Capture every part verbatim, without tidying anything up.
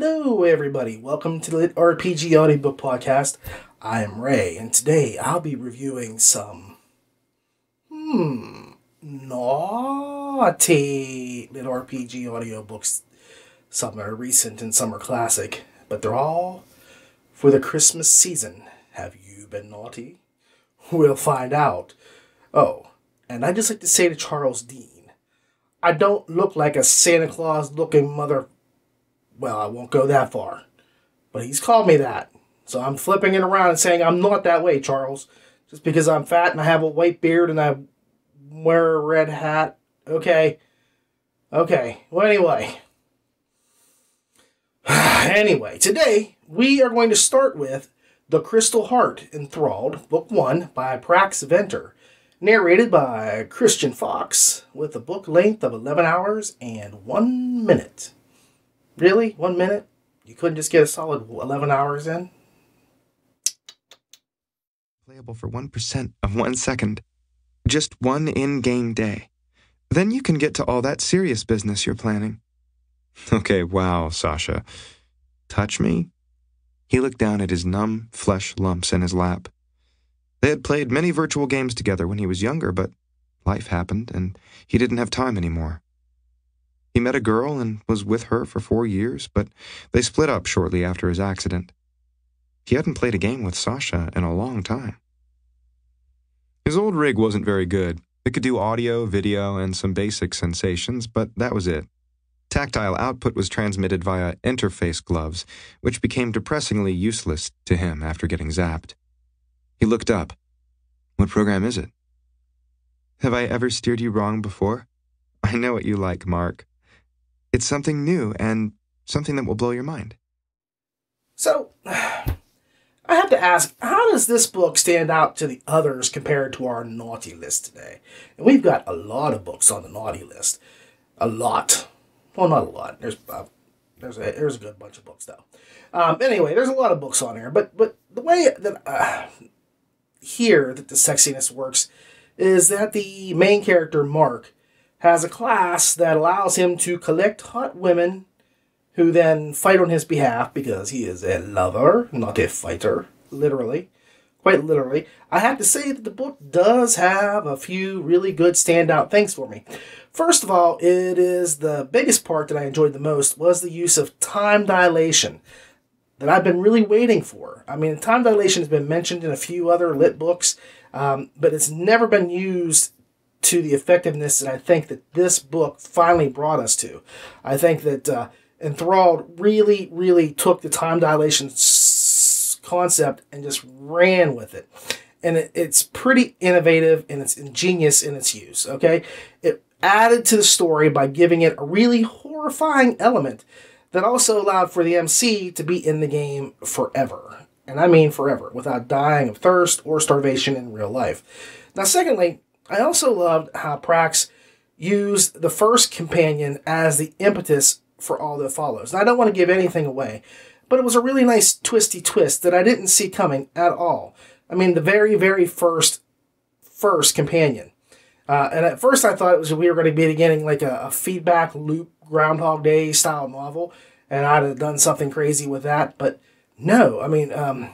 Hello everybody, welcome to the LitRPG Audiobook Podcast. I am Ray, and today I'll be reviewing some... Hmm... naughty LitRPG audiobooks. Some are recent and some are classic, but they're all for the Christmas season. Have you been naughty? We'll find out. Oh, and I'd just like to say to Charles Dean, I don't look like a Santa Claus looking mother... Well, I won't go that far, but he's called me that. So I'm flipping it around and saying I'm not that way, Charles. Just because I'm fat and I have a white beard and I wear a red hat. Okay. Okay. Well, anyway. Anyway, today we are going to start with The Crystal Heart, Enthralled, Book one by Prax Venter. Narrated by Christian Fox with a book length of eleven hours and one minute. Really? One minute? You couldn't just get a solid eleven hours in? Playable for one percent of one second. Just one in-game day. Then you can get to all that serious business you're planning. Okay, wow, Sasha. Touch me? He looked down at his numb flesh lumps in his lap. They had played many virtual games together when he was younger, but life happened, and he didn't have time anymore. He met a girl and was with her for four years, but they split up shortly after his accident. He hadn't played a game with Sasha in a long time. His old rig wasn't very good. It could do audio, video, and some basic sensations, but that was it. Tactile output was transmitted via interface gloves, which became depressingly useless to him after getting zapped. He looked up. What program is it? Have I ever steered you wrong before? I know what you like, Mark. It's something new and something that will blow your mind. So, I have to ask, how does this book stand out to the others compared to our naughty list today? And we've got a lot of books on the naughty list. A lot. Well, not a lot. There's uh, there's, a, there's a good bunch of books, though. Um, anyway, there's a lot of books on here. But, but the way that uh, here that the sexiness works is that the main character, Mark, has a class that allows him to collect hot women who then fight on his behalf because he is a lover, not a fighter, literally, quite literally. I have to say that the book does have a few really good standout things for me. First of all, it is the biggest part that I enjoyed the most was the use of time dilation that I've been really waiting for. I mean, time dilation has been mentioned in a few other lit books, um, but it's never been used to the effectiveness that I think that this book finally brought us to. I think that uh, Enthralled really, really took the time dilation concept and just ran with it. And it, it's pretty innovative and it's ingenious in its use, okay? It added to the story by giving it a really horrifying element that also allowed for the M C to be in the game forever. And I mean forever, without dying of thirst or starvation in real life. Now, secondly, I also loved how Prax used the first companion as the impetus for all that follows. And I don't want to give anything away, but it was a really nice twisty twist that I didn't see coming at all. I mean, the very, very first, first companion. Uh, and at first I thought it was we were going to be beginning like a, a feedback loop Groundhog Day style novel, and I'd have done something crazy with that. But no, I mean, um,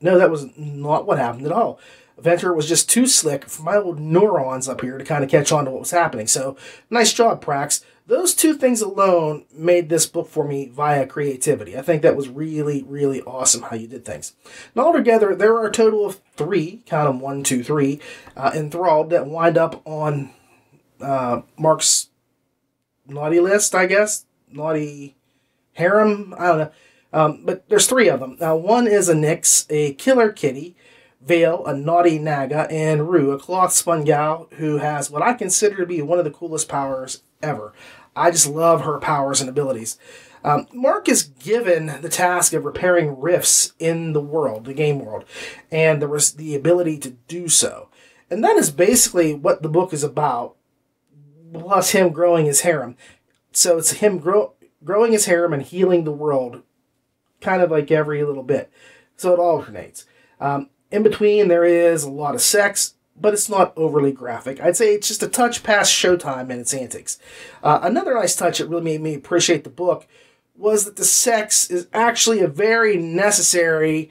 no, that was not what happened at all. Venter was just too slick for my old neurons up here to kind of catch on to what was happening. So, nice job, Prax. Those two things alone made this book for me via creativity. I think that was really, really awesome how you did things. Now, altogether, there are a total of three, count them one, two, three, uh, Enthralled that wind up on uh, Mark's naughty list, I guess. Naughty harem? I don't know. Um, but there's three of them. Now, one is a Nyx, a killer kitty, Vale, a naughty naga, and Rue, a cloth-spun gal who has what I consider to be one of the coolest powers ever. I just love her powers and abilities. Um, Mark is given the task of repairing rifts in the world, the game world, and there was the ability to do so. And that is basically what the book is about, plus him growing his harem. So it's him grow growing his harem and healing the world, kind of like every little bit. So it alternates. Um, In between, there is a lot of sex, but it's not overly graphic. I'd say it's just a touch past Showtime and its antics. Uh, another nice touch that really made me appreciate the book was that the sex is actually a very necessary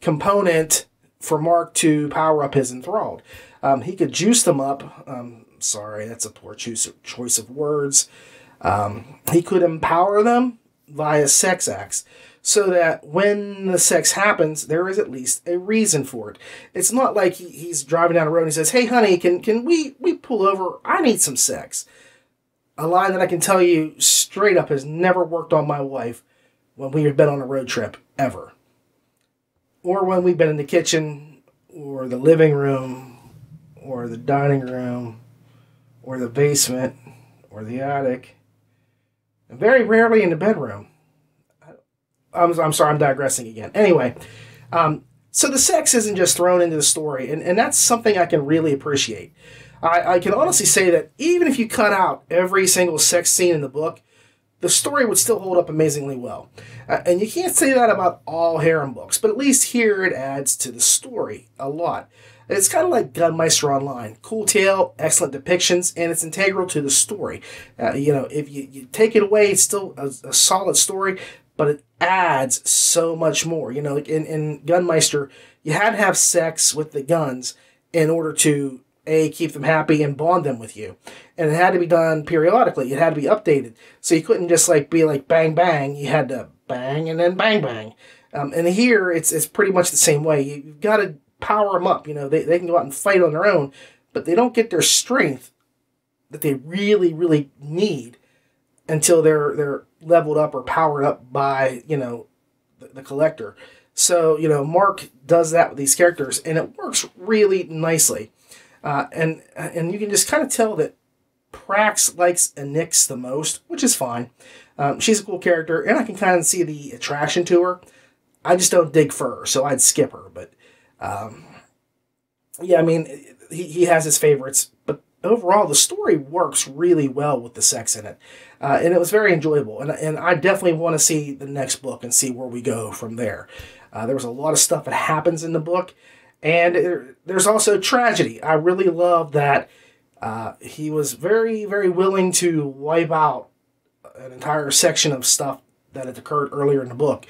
component for Mark to power up his enthralled. Um, he could juice them up. Um, sorry, that's a poor choice of, choice of words. Um, he could empower them via sex acts, so that when the sex happens, there is at least a reason for it. It's not like he, he's driving down the road and he says, "Hey, honey, can can we we pull over? I need some sex." A line that I can tell you straight up has never worked on my wife when we have been on a road trip ever, or when we've been in the kitchen, or the living room, or the dining room, or the basement, or the attic, and very rarely in the bedroom. I'm, I'm sorry, I'm digressing again. Anyway, um, so the sex isn't just thrown into the story, and, and that's something I can really appreciate. I, I can honestly say that even if you cut out every single sex scene in the book, the story would still hold up amazingly well. Uh, and you can't say that about all harem books, but at least here it adds to the story a lot. It's kind of like Gunmeister Online. Cool tale, excellent depictions, and it's integral to the story. Uh, you know, if you, you take it away, it's still a, a solid story, but it adds so much more. You know, in, in Gunmeister, you had to have sex with the guns in order to, A, keep them happy and bond them with you. And it had to be done periodically. It had to be updated. So you couldn't just like be like bang, bang. You had to bang and then bang, bang. Um, and here, it's, it's pretty much the same way. You've got to power them up. You know, they, they can go out and fight on their own, but they don't get their strength that they really, really need until they're they're leveled up or powered up by, you know, the, the collector. So, you know, Mark does that with these characters, and it works really nicely. Uh, and and you can just kind of tell that Prax likes Nyx the most, which is fine. Um, she's a cool character, and I can kind of see the attraction to her. I just don't dig fur, so I'd skip her. But, um, yeah, I mean, he, he has his favorites, but overall, the story works really well with the sex in it, uh, and it was very enjoyable. And, and I definitely want to see the next book and see where we go from there. Uh, there was a lot of stuff that happens in the book, and there, there's also tragedy. I really love that uh, he was very, very willing to wipe out an entire section of stuff that had occurred earlier in the book,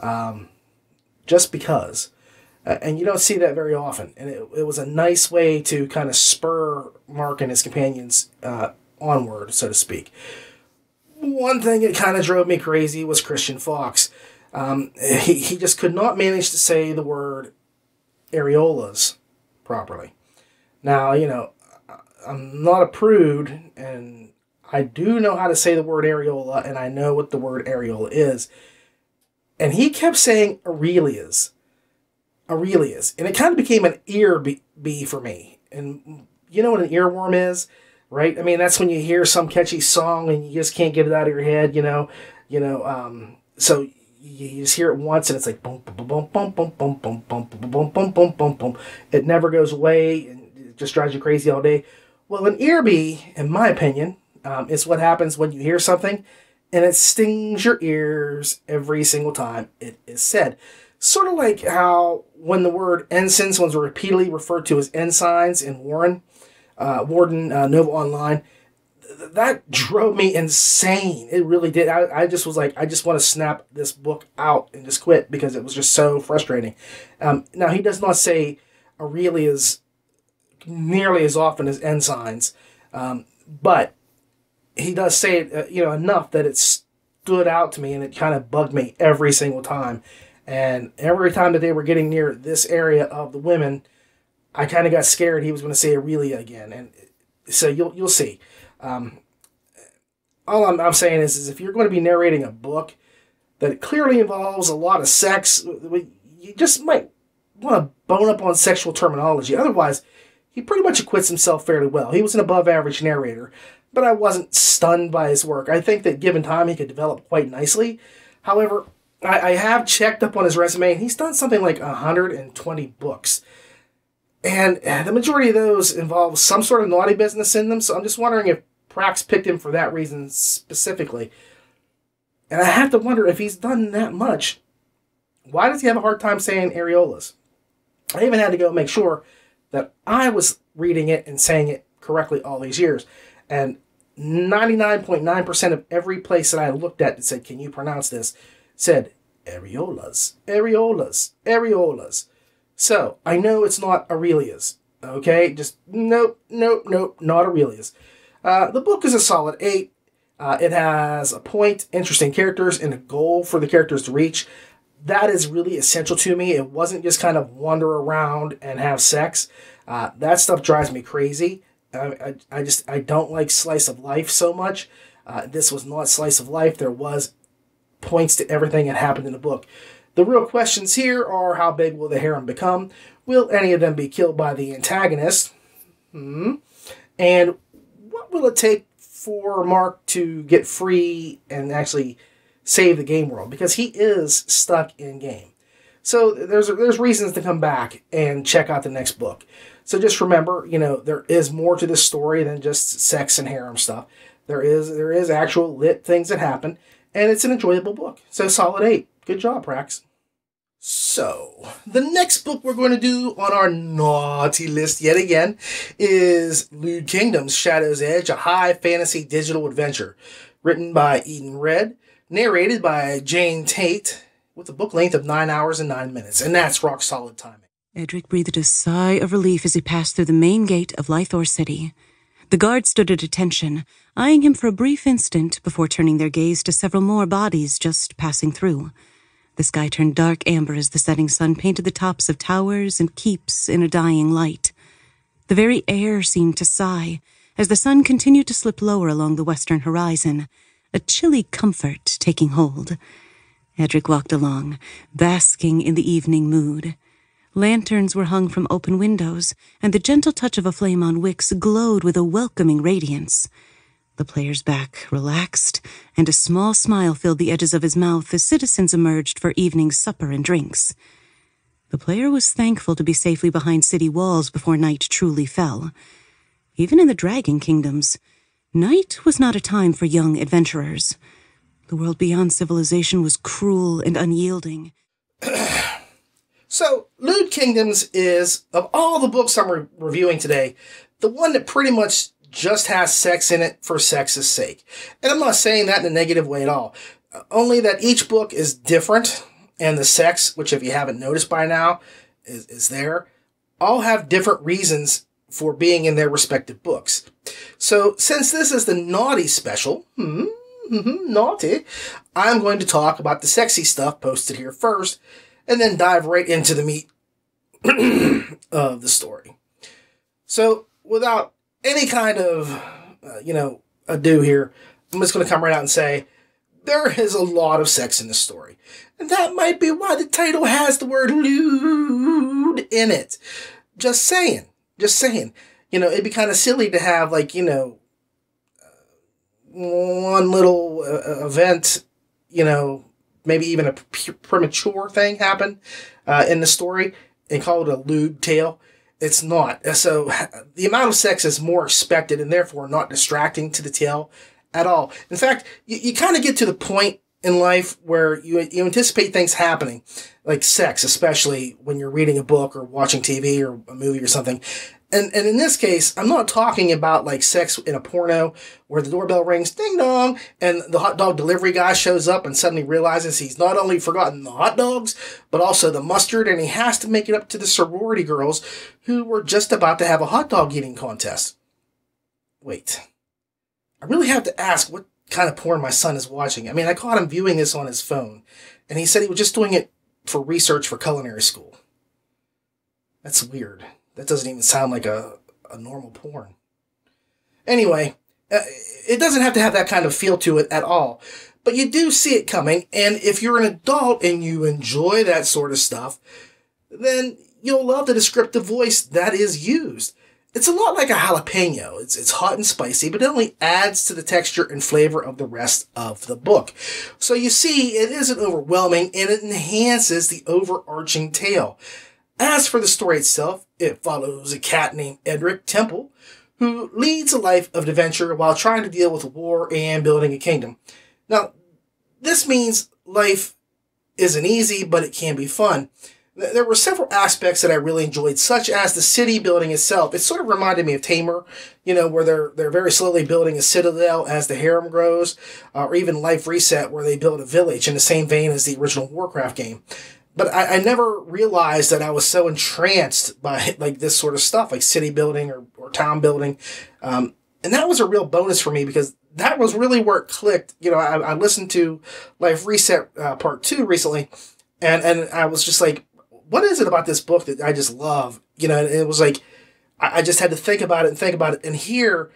um, just because. Uh, and you don't see that very often. And it, it was a nice way to kind of spur Mark and his companions uh, onward, so to speak. One thing that kind of drove me crazy was Christian Fox. Um, he, he just could not manage to say the word areolas properly. Now, you know, I'm not a prude, and I do know how to say the word areola, and I know what the word areola is. And he kept saying aurelias. Aurelius, and it kind of became an ear bee, bee for me. And you know what an earworm is, right? I mean, that's when you hear some catchy song and you just can't get it out of your head, you know. You know, um, so you just hear it once and it's like boom, boom, boom, boom, boom, boom, boom, boom, boom, boom, boom, boom, boom. It never goes away, and it just drives you crazy all day. Well, an ear bee, in my opinion, um, is what happens when you hear something, and it stings your ears every single time it is said. Sort of like how when the word ensigns was repeatedly referred to as ensigns in Warren, uh, Warden uh, Nova Online, th that drove me insane. It really did. I, I just was like, I just want to snap this book out and just quit because it was just so frustrating. Um, now, he does not say Aurelius nearly as often as ensigns, um, but he does say it uh, you know, enough that it stood out to me, and it kind of bugged me every single time. And every time that they were getting near this area of the women, I kind of got scared he was going to say Aurelia again. And so you'll you'll see. Um, all I'm, I'm saying is, is if you're going to be narrating a book that clearly involves a lot of sex, you just might want to bone up on sexual terminology. Otherwise, he pretty much acquits himself fairly well. He was an above-average narrator, but I wasn't stunned by his work. I think that given time, he could develop quite nicely. However, I have checked up on his resume, and he's done something like one hundred twenty books. And the majority of those involve some sort of naughty business in them, so I'm just wondering if Prax picked him for that reason specifically. And I have to wonder, if he's done that much, why does he have a hard time saying areolas? I even had to go make sure that I was reading it and saying it correctly all these years. And ninety-nine point nine percent of every place that I looked at that said, can you pronounce this, said areolas, areolas, areolas. So I know it's not Aurelius, okay? Just nope, nope, nope, not Aurelius. Uh, the book is a solid eight. Uh, it has a point, interesting characters, and a goal for the characters to reach. That is really essential to me. It wasn't just kind of wander around and have sex. Uh, that stuff drives me crazy. I, I, I just I don't like slice of life so much. Uh, this was not slice of life. There was points to everything that happened in the book. The real questions here are, how big will the harem become? Will any of them be killed by the antagonist? Mm-hmm. And what will it take for Mark to get free and actually save the game world? Because he is stuck in game. So there's there's reasons to come back and check out the next book. So just remember, you know, there is more to this story than just sex and harem stuff. There is there is actual lit things that happen, and it's an enjoyable book. So solid eight. Good job, Prax. So the next book we're going to do on our naughty list yet again is Lewd Kingdoms: Shadow's Edge, a high fantasy digital adventure, written by Eden Red, narrated by Jane Tate, with a book length of nine hours and nine minutes, and that's rock-solid timing. Edric breathed a sigh of relief as he passed through the main gate of Lythor City. The guard stood at attention, eyeing him for a brief instant before turning their gaze to several more bodies just passing through. The sky turned dark amber as the setting sun painted the tops of towers and keeps in a dying light. The very air seemed to sigh as the sun continued to slip lower along the western horizon, a chilly comfort taking hold. Edric walked along, basking in the evening mood. Lanterns were hung from open windows, and the gentle touch of a flame on wicks glowed with a welcoming radiance. The player's back relaxed, and a small smile filled the edges of his mouth as citizens emerged for evening's supper and drinks. The player was thankful to be safely behind city walls before night truly fell. Even in the Dragon Kingdoms, night was not a time for young adventurers. The world beyond civilization was cruel and unyielding. So, Lewd Kingdoms is, of all the books I'm re reviewing today, the one that pretty much just has sex in it for sex's sake. And I'm not saying that in a negative way at all. Uh, only that each book is different, and the sex, which if you haven't noticed by now, is, is there, all have different reasons for being in their respective books. So, since this is the naughty special, hmm, Mm-hmm, naughty, I'm going to talk about the sexy stuff posted here first, and then dive right into the meat of the story. So, without any kind of, uh, you know, ado here, I'm just going to come right out and say, there is a lot of sex in this story. And that might be why the title has the word lewd in it. Just saying. Just saying. You know, it'd be kind of silly to have, like, you know, one little uh, event, you know, maybe even a premature thing happen uh, in the story and call it a lewd tale. It's not. So the amount of sex is more expected and therefore not distracting to the tale at all. In fact, you, you kind of get to the point in life where you, you anticipate things happening, like sex, especially when you're reading a book or watching T V or a movie or something. And, and in this case, I'm not talking about like sex in a porno where the doorbell rings, ding dong, and the hot dog delivery guy shows up and suddenly realizes he's not only forgotten the hot dogs, but also the mustard, and he has to make it up to the sorority girls who were just about to have a hot dog eating contest. Wait, I really have to ask what kind of porn my son is watching. I mean, I caught him viewing this on his phone, and he said he was just doing it for research for culinary school. That's weird. That doesn't even sound like a, a normal porn. Anyway, uh, it doesn't have to have that kind of feel to it at all. But you do see it coming, and if you're an adult and you enjoy that sort of stuff, then you'll love the descriptive voice that is used. It's a lot like a jalapeno. It's, it's hot and spicy, but it only adds to the texture and flavor of the rest of the book. So you see, it isn't overwhelming, and it enhances the overarching tale. As for the story itself, it follows a cat named Edric Temple, who leads a life of adventure while trying to deal with war and building a kingdom. Now, this means life isn't easy, but it can be fun. There were several aspects that I really enjoyed, such as the city building itself. It sort of reminded me of Tamer, you know, where they're they're very slowly building a citadel as the harem grows, uh, or even Life Reset, where they build a village in the same vein as the original Warcraft game. But I, I never realized that I was so entranced by like this sort of stuff, like city building or, or town building. Um, and that was a real bonus for me because that was really where it clicked. You know, I, I listened to Life Reset uh, Part two recently, and, and I was just like, what is it about this book that I just love? You know, and it was like, I, I just had to think about it and think about it. And here,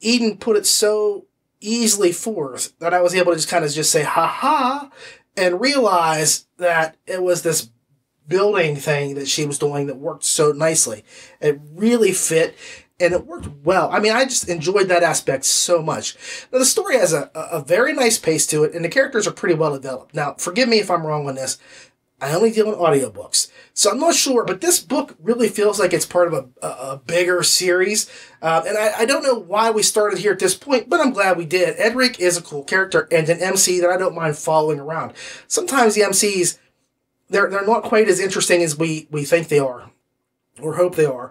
Eden put it so easily forth that I was able to just kind of just say, ha ha, and realize that it was this building thing that she was doing that worked so nicely. It really fit, and it worked well. I mean, I just enjoyed that aspect so much. Now, the story has a, a very nice pace to it, and the characters are pretty well developed. Now, forgive me if I'm wrong on this. I only deal in audiobooks, so I'm not sure, but this book really feels like it's part of a, a, a bigger series, uh, and I, I don't know why we started here at this point, but I'm glad we did. Edric is a cool character and an M C that I don't mind following around. Sometimes the M Cs, they're, they're not quite as interesting as we, we think they are, or hope they are,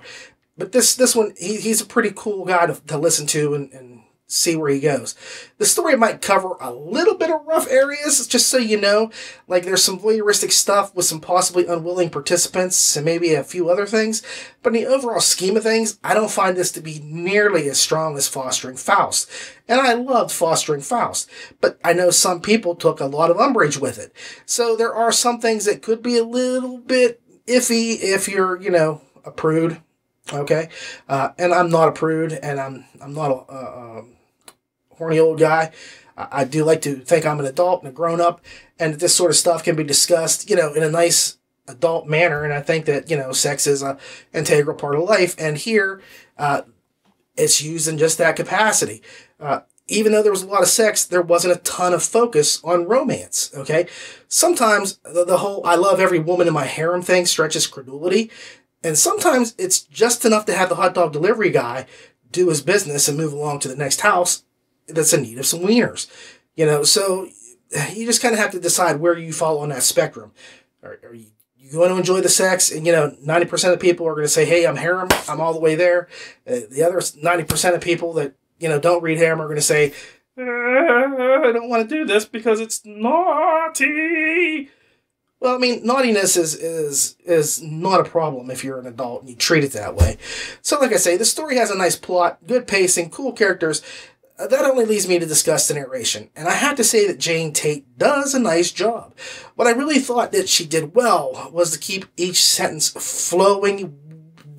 but this, this one, he, he's a pretty cool guy to, to listen to and, and see where he goes. The story might cover a little bit of rough areas, just so you know. Like, there's some voyeuristic stuff with some possibly unwilling participants and maybe a few other things. But in the overall scheme of things, I don't find this to be nearly as strong as Fostering Faust. And I loved Fostering Faust, but I know some people took a lot of umbrage with it. So there are some things that could be a little bit iffy if you're, you know, a prude. Okay? Uh, and I'm not a prude, and I'm, I'm not a... Uh, um, horny old guy. I do like to think I'm an adult and a grown-up, and that this sort of stuff can be discussed, you know, in a nice adult manner, and I think that, you know, sex is an integral part of life, and here, uh, it's used in just that capacity. Uh, even though there was a lot of sex, there wasn't a ton of focus on romance, okay? Sometimes the, the whole I love every woman in my harem thing stretches credulity, and sometimes it's just enough to have the hot dog delivery guy do his business and move along to the next house that's in need of some wieners, you know, so you just kind of have to decide where you fall on that spectrum. Are, are you, you going to enjoy the sex? And, you know, ninety percent of people are going to say, hey, I'm harem, I'm all the way there. Uh, the other ninety percent of people that, you know, don't read harem are going to say, I don't want to do this because it's naughty. Well, I mean, naughtiness is, is, is not a problem if you're an adult and you treat it that way. So, like I say, the story has a nice plot, good pacing, cool characters. That only leads me to discuss the narration, and I have to say that Jane Tate does a nice job. What I really thought that she did well was to keep each sentence flowing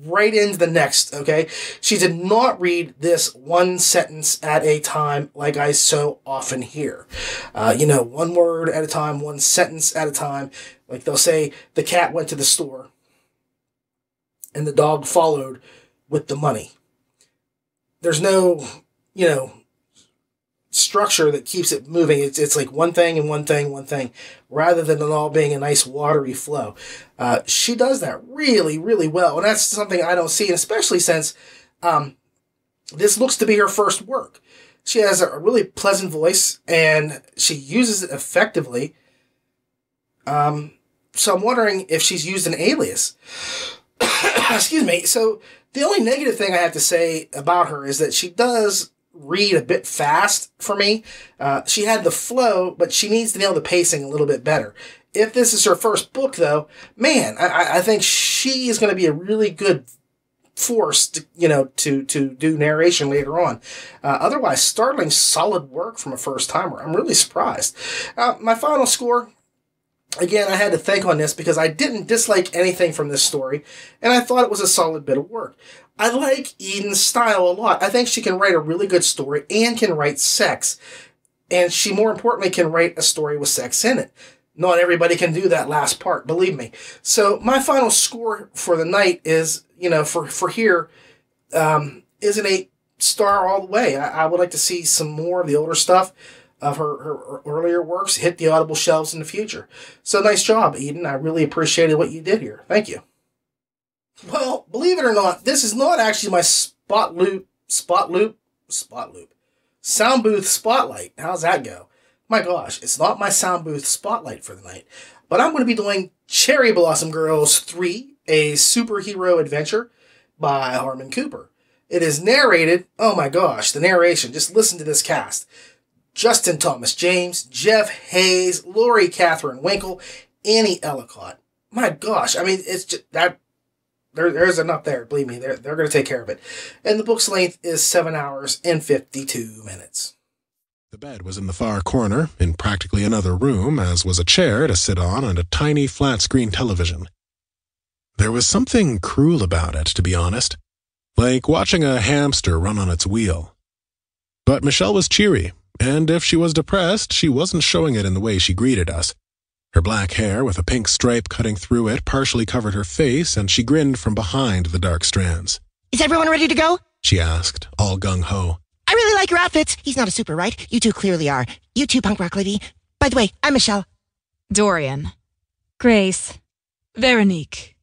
right into the next, okay? She did not read this one sentence at a time like I so often hear. Uh, you know, one word at a time, one sentence at a time. Like they'll say, the cat went to the store, and the dog followed with the money. There's no, you know, structure that keeps it moving. It's, it's like one thing and one thing, one thing, rather than it all being a nice watery flow. Uh, she does that really, really well, and that's something I don't see, and especially since um, this looks to be her first work. She has a really pleasant voice, and she uses it effectively. Um, so I'm wondering if she's used an alias. Excuse me. So the only negative thing I have to say about her is that she does read a bit fast for me. Uh, she had the flow, but she needs to nail the pacing a little bit better. If this is her first book, though, man, I, I think she is going to be a really good force, to, you know, to to do narration later on. Uh, otherwise, startling solid work from a first timer. I'm really surprised. Uh, my final score. Again, I had to think on this because I didn't dislike anything from this story, and I thought it was a solid bit of work. I like Eden's style a lot. I think she can write a really good story and can write sex, and she, more importantly, can write a story with sex in it. Not everybody can do that last part, believe me. So my final score for the night is, you know, for, for here, um, is an eight star all the way. I, I would like to see some more of the older stuff, of her, her earlier works, hit the Audible shelves in the future. So nice job, Eden. I really appreciated what you did here. Thank you. Well, believe it or not, this is not actually my spot loop, spot loop, spot loop, sound booth spotlight. How's that go? My gosh, it's not my sound booth spotlight for the night. But I'm going to be doing Cherry Blossom Girls three, a superhero adventure by Harmon Cooper. It is narrated, oh my gosh, the narration, just listen to this cast. Justin Thomas James, Jeff Hayes, Laurie Catherine Winkle, Annie Ellicott. My gosh, I mean, it's just that there, there's enough there, believe me, they're, they're going to take care of it. And the book's length is seven hours and fifty-two minutes. The bed was in the far corner, in practically another room, as was a chair to sit on and a tiny flat-screen television. There was something cruel about it, to be honest, like watching a hamster run on its wheel. But Michelle was cheery, and if she was depressed, she wasn't showing it in the way she greeted us. Her black hair, with a pink stripe cutting through it, partially covered her face, and she grinned from behind the dark strands. "Is everyone ready to go?" she asked, all gung-ho. "I really like your outfits. He's not a super, right? You two clearly are. You two, punk rock lady. By the way, I'm Michelle." "Dorian. Grace. Veronique."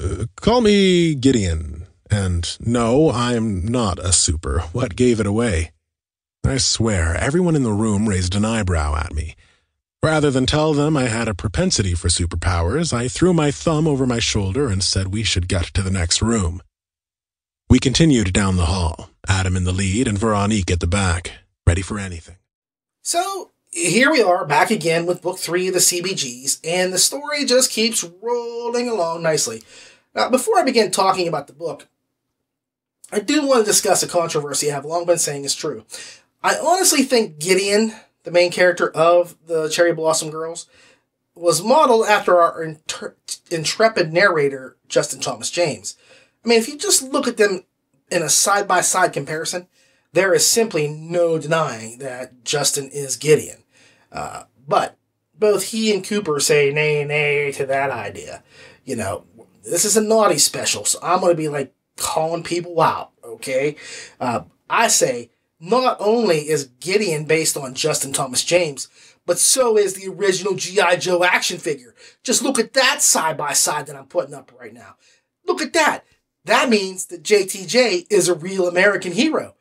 Uh, call me Gideon. And no, I'm not a super. What gave it away? I swear, everyone in the room raised an eyebrow at me. Rather than tell them I had a propensity for superpowers, I threw my thumb over my shoulder and said we should get to the next room. We continued down the hall, Adam in the lead and Veronique at the back, ready for anything. So, here we are back again with Book three of the C B Gs, and the story just keeps rolling along nicely. Now, before I begin talking about the book, I do want to discuss a controversy I have long been saying is true. I honestly think Gideon, the main character of the Cherry Blossom Girls, was modeled after our intrepid narrator, Justin Thomas James. I mean, if you just look at them in a side-by-side comparison, there is simply no denying that Justin is Gideon. Uh, but both he and Cooper say nay, nay to that idea. You know, this is a naughty special, so I'm going to be, like, calling people out, okay? Uh, I say, not only is Gideon based on Justin Thomas James, but so is the original G I Joe action figure. Just look at that side-by-side that I'm putting up right now. Look at that. That means that J T J is a real American hero.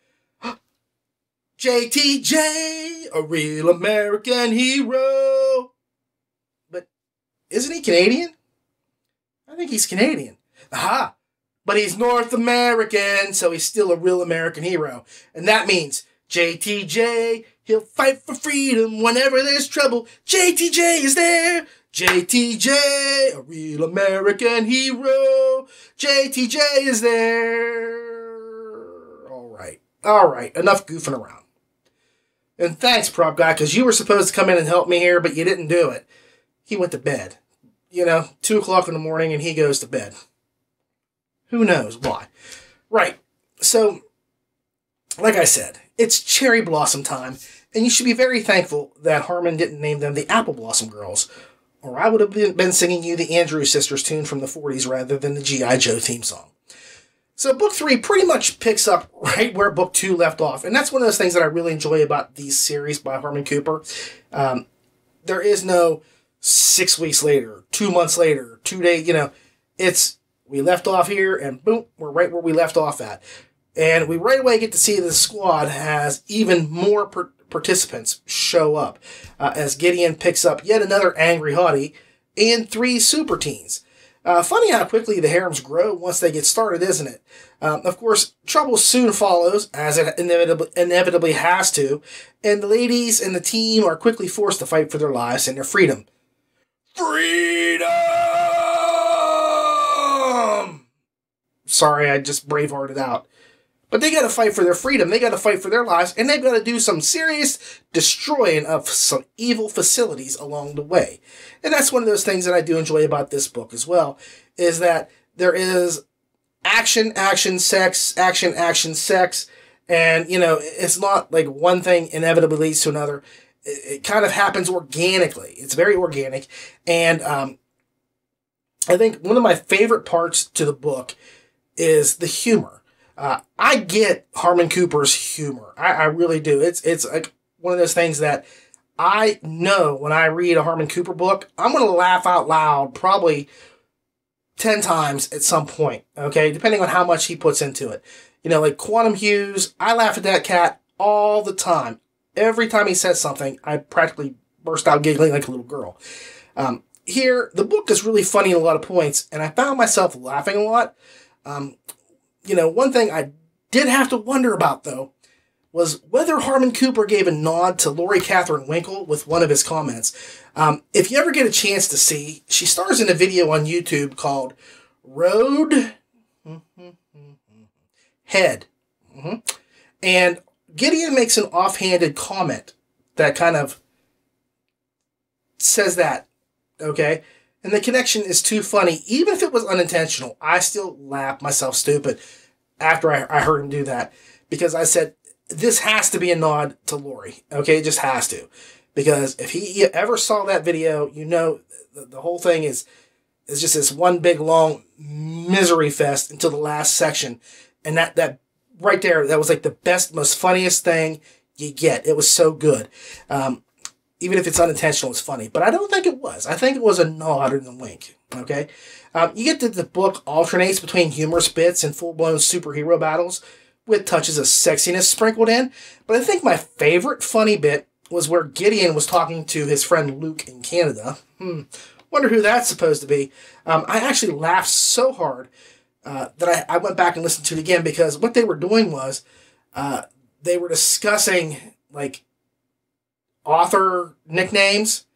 J T J, a real American hero. But isn't he Canadian? I think he's Canadian. Aha! But he's North American, so he's still a real American hero. And that means J T J, he'll fight for freedom whenever there's trouble. J T J is there. J T J, a real American hero. J T J is there. All right. All right. Enough goofing around. And thanks, prop guy, because you were supposed to come in and help me here, but you didn't do it. He went to bed. You know, two o'clock in the morning, and he goes to bed. Who knows why? Right. So, like I said, it's cherry blossom time, and you should be very thankful that Harmon didn't name them the Apple Blossom Girls, or I would have been singing you the Andrews Sisters tune from the forties rather than the G I Joe theme song. So Book three pretty much picks up right where Book two left off, and that's one of those things that I really enjoy about these series by Harmon Cooper. Um, there is no six weeks later, two months later, two days, you know, it's we left off here, and boom, we're right where we left off at. And we right away get to see the squad has even more per participants show up, uh, as Gideon picks up yet another angry hottie and three super teens. Uh, funny how quickly the harems grow once they get started, isn't it? Um, of course, trouble soon follows, as it inevitably, inevitably has to, and the ladies and the team are quickly forced to fight for their lives and their freedom. Freedom! Sorry, I just bravehearted out. But they got to fight for their freedom, they got to fight for their lives, and they've got to do some serious destroying of some evil facilities along the way. And that's one of those things that I do enjoy about this book as well, is that there is action, action, sex, action, action, sex, and, you know, it's not like one thing inevitably leads to another. It, it kind of happens organically. It's very organic, and um, I think one of my favorite parts to the book is the humor. Uh, I get Harmon Cooper's humor. I, I really do. It's it's like one of those things that I know when I read a Harmon Cooper book, I'm going to laugh out loud probably ten times at some point, okay, depending on how much he puts into it. You know, like Quantum Hughes, I laugh at that cat all the time. Every time he says something, I practically burst out giggling like a little girl. Um, here, the book is really funny in a lot of points, and I found myself laughing a lot. Um, you know, one thing I did have to wonder about, though, was whether Harmon Cooper gave a nod to Laurie Catherine Winkle with one of his comments. Um, if you ever get a chance to see, she stars in a video on YouTube called Road Head. Mm-hmm. And Gideon makes an offhanded comment that kind of says that, okay? And the connection is too funny. Even if it was unintentional, I still laughed myself stupid after I, I heard him do that. Because I said, this has to be a nod to Laurie, okay? It just has to. Because if he ever saw that video, you know the, the whole thing is, is just this one big, long misery fest until the last section. And that, that right there, that was like the best, most funniest thing you get. It was so good. Um, even if it's unintentional, it's funny. But I don't think it was. I think it was a nod and a wink, okay? Um, you get that the book alternates between humorous bits and full-blown superhero battles, with touches of sexiness sprinkled in, but I think my favorite funny bit was where Gideon was talking to his friend Luke in Canada. Hmm. Wonder who that's supposed to be. Um, I actually laughed so hard uh, that I, I went back and listened to it again, because what they were doing was uh, they were discussing like author nicknames,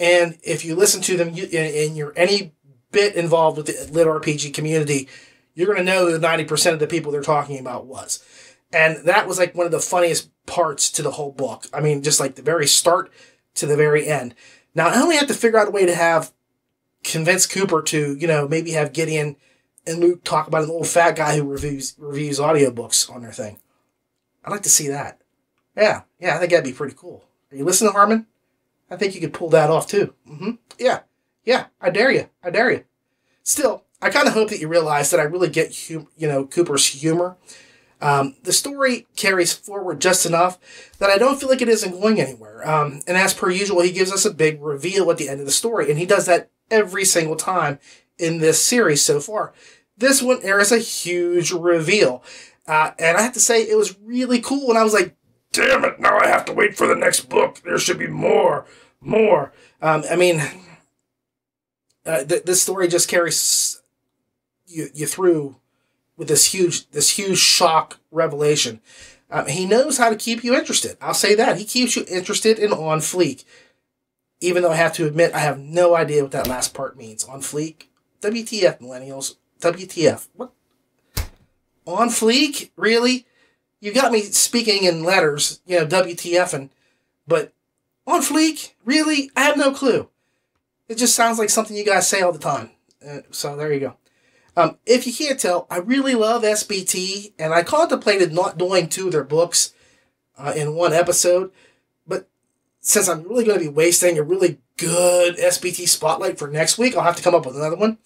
and if you listen to them you, and you're any bit involved with the LitRPG community, you're going to know who ninety percent of the people they're talking about was. And that was like one of the funniest parts to the whole book. I mean, just like the very start to the very end. Now, I only have to figure out a way to have convince Cooper to, you know, maybe have Gideon and Luke talk about an old fat guy who reviews reviews audiobooks on their thing. I'd like to see that. Yeah, yeah, I think that'd be pretty cool. Are you listening, Harmon? I think you could pull that off, too. Mm-hmm. Yeah, yeah, I dare you. I dare you. Still, I kind of hope that you realize that I really get hum you know, Cooper's humor. Um, the story carries forward just enough that I don't feel like it isn't going anywhere. Um, and as per usual, he gives us a big reveal at the end of the story, and he does that every single time in this series so far. This one, there is a huge reveal. Uh, and I have to say, it was really cool, and I was like, damn it, now I have to wait for the next book. There should be more, more. Um, I mean, uh, th this story just carries... You, you through with this huge this huge shock revelation. Um, he knows how to keep you interested. I'll say that. He keeps you interested and on fleek. Even though I have to admit, I have no idea what that last part means. On fleek? W T F, millennials. W T F. What? On fleek? Really? You got me speaking in letters, you know, W T F-ing. But on fleek? Really? I have no clue. It just sounds like something you guys say all the time. Uh, so there you go. Um, if you can't tell, I really love S B T, and I contemplated not doing two of their books uh, in one episode, but since I'm really going to be wasting a really good S B T spotlight for next week, I'll have to come up with another one.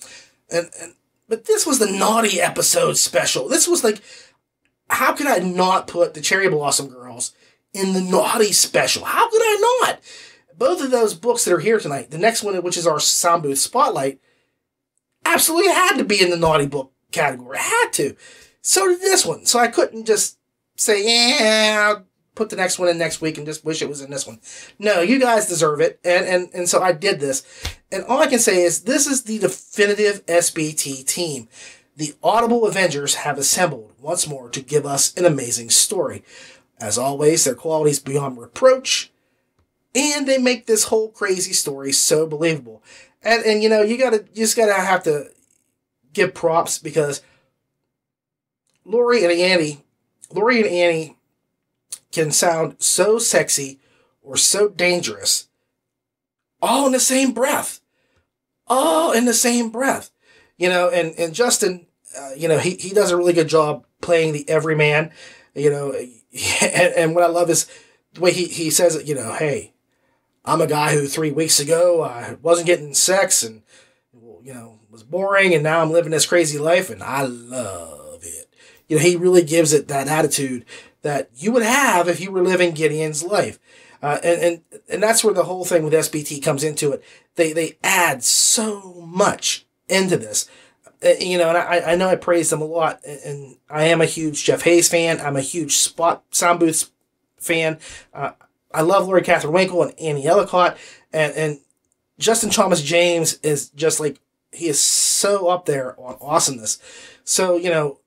And, and But this was the naughty episode special. This was like, how could I not put the Cherry Blossom Girls in the naughty special? How could I not? Both of those books that are here tonight, the next one, which is our Soundbooth Spotlight, absolutely had to be in the naughty book category. It had to. So did this one. So I couldn't just say, yeah, I'll put the next one in next week and just wish it was in this one. No, you guys deserve it. And, and, and so I did this. And all I can say is this is the definitive S B T team. The Audible Avengers have assembled once more to give us an amazing story. As always, their quality is beyond reproach. And they make this whole crazy story so believable. And, and you know, you gotta you just gotta have to give props, because Laurie and Annie, Laurie and Annie can sound so sexy or so dangerous, all in the same breath, all in the same breath. You know, and and Justin, uh, you know, he he does a really good job playing the everyman. You know, and, and what I love is the way he he says it. You know, hey, I'm a guy who three weeks ago I wasn't getting sex and, you know, was boring, and now I'm living this crazy life and I love it. You know, he really gives it that attitude that you would have if you were living Gideon's life. Uh, and, and, and that's where the whole thing with S B T comes into it. They, they add so much into this. Uh, you know, and I, I know I praise them a lot, and, and I am a huge Jeff Hayes fan. I'm a huge Spot Soundbooth fan. Uh, I love Laurie Catherine Winkle and Annie Ellicott, and, and Justin Thomas James is just like, he is so up there on awesomeness. So, you know,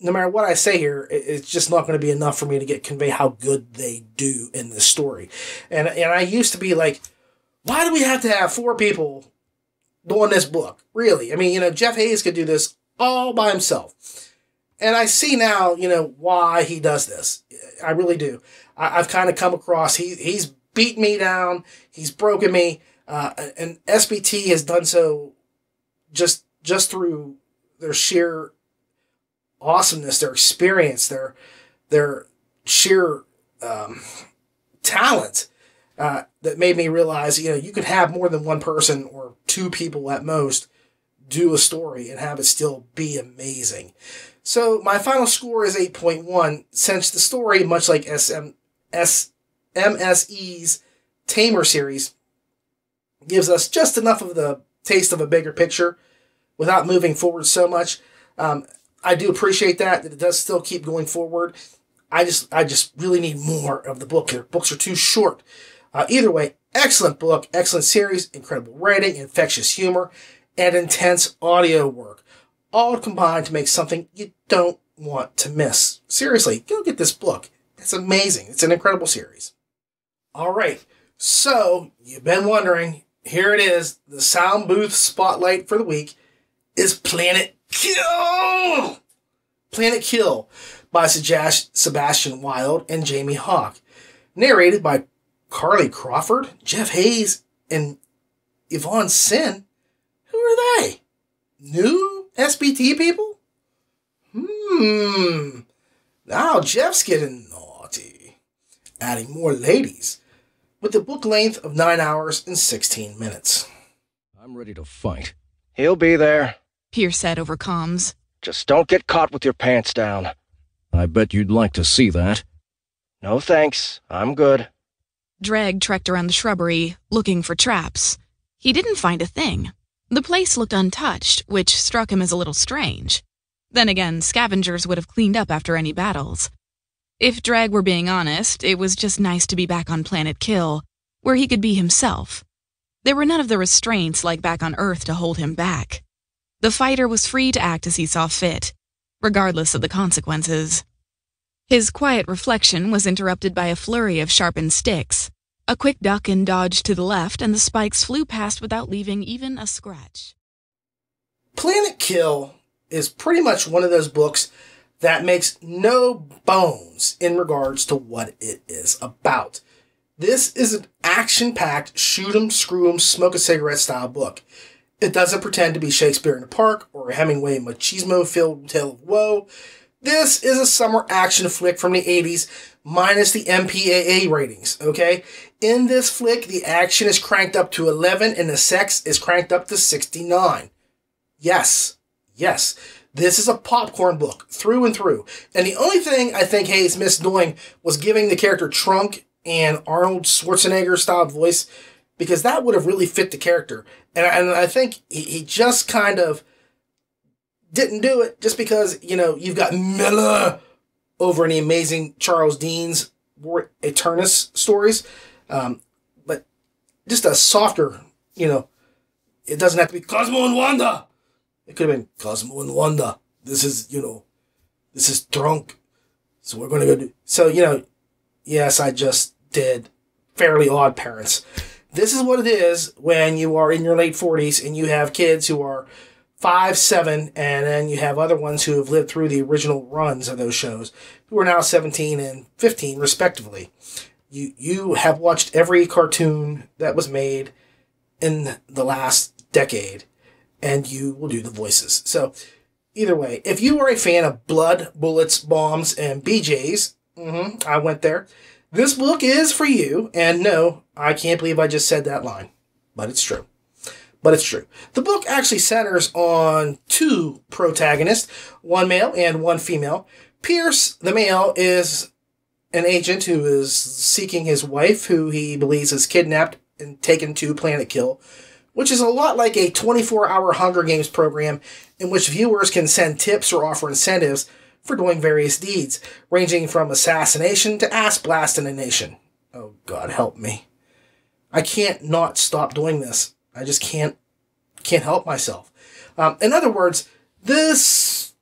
no matter what I say here, it's just not going to be enough for me to get convey how good they do in this story. And and I used to be like, why do we have to have four people doing this book? Really? I mean, you know, Jeff Hayes could do this all by himself. And I see now, you know, why he does this. I really do. I, I've kind of come across, he he's beat me down. He's broken me. Uh, and S B T has done so just just through their sheer awesomeness, their experience, their their sheer um, talent uh, that made me realize, you know, you could have more than one person or two people at most do a story and have it still be amazing. So my final score is eight point one, since the story, much like M S E's Tamer series, gives us just enough of the taste of a bigger picture without moving forward so much. Um, I do appreciate that, that it does still keep going forward. I just I just really need more of the book here. Books are too short. Uh, either way, excellent book, excellent series, incredible writing, infectious humor, and intense audio work, all combined to make something you don't want to miss. Seriously, go get this book. It's amazing. It's an incredible series. All right, so you've been wondering. Here it is. The Sound Booth Spotlight for the week is Planet Kill! Planet Kill by Sebastian Wilde and Jamie Hawk. Narrated by Carly Crawford, Jeff Hayes, and Yvonne Sin. Who are they? New S B T people? Hmm. Now Jeff's getting naughty. Adding more ladies. With a book length of nine hours and sixteen minutes. I'm ready to fight. He'll be there, Pierce said over comms. Just don't get caught with your pants down. I bet you'd like to see that. No thanks, I'm good. Dreg trekked around the shrubbery, looking for traps. He didn't find a thing. The place looked untouched, which struck him as a little strange. Then again, scavengers would have cleaned up after any battles. If Dreg were being honest, it was just nice to be back on Planet Kill, where he could be himself. There were none of the restraints like back on Earth to hold him back. The fighter was free to act as he saw fit, regardless of the consequences. His quiet reflection was interrupted by a flurry of sharpened sticks. A quick duck and dodge to the left, and the spikes flew past without leaving even a scratch. Planet Kill is pretty much one of those books that makes no bones in regards to what it is about. This is an action-packed, shoot 'em, screw 'em, smoke a cigarette style book. It doesn't pretend to be Shakespeare in the Park or a Hemingway machismo-filled tale of woe. This is a summer action flick from the eighties, minus the M P A A ratings, okay? In this flick, the action is cranked up to eleven and the sex is cranked up to sixty-nine. Yes, yes. This is a popcorn book, through and through. And the only thing I think Hayes missed doing was giving the character Trunk and Arnold Schwarzenegger-style voice, because that would have really fit the character. And I, and I think he, he just kind of didn't do it, just because, you know, you've got Miller over in the amazing Charles Dean's War Eternus stories. Um, but just a softer, you know, it doesn't have to be Cosmo and Wanda. It could have been Cosmo and Wanda. This is, you know, this is Drunk. So we're going to go do... So, you know, yes, I just did Fairly Odd Parents. This is what it is when you are in your late forties and you have kids who are five, seven, and then you have other ones who have lived through the original runs of those shows who are now seventeen and fifteen, respectively. You, you have watched every cartoon that was made in the last decade, and you will do the voices. So, either way, if you are a fan of blood, bullets, bombs, and B Js, mm-hmm, I went there, this book is for you. And no, I can't believe I just said that line. But it's true. But it's true. The book actually centers on two protagonists, one male and one female. Pierce, the male, is an agent who is seeking his wife, who he believes is kidnapped and taken to Planet Kill, which is a lot like a twenty-four hour Hunger Games program in which viewers can send tips or offer incentives for doing various deeds, ranging from assassination to ass blasting a nation. Oh, God help me. I can't not stop doing this. I just can't can't help myself. Um, in other words, this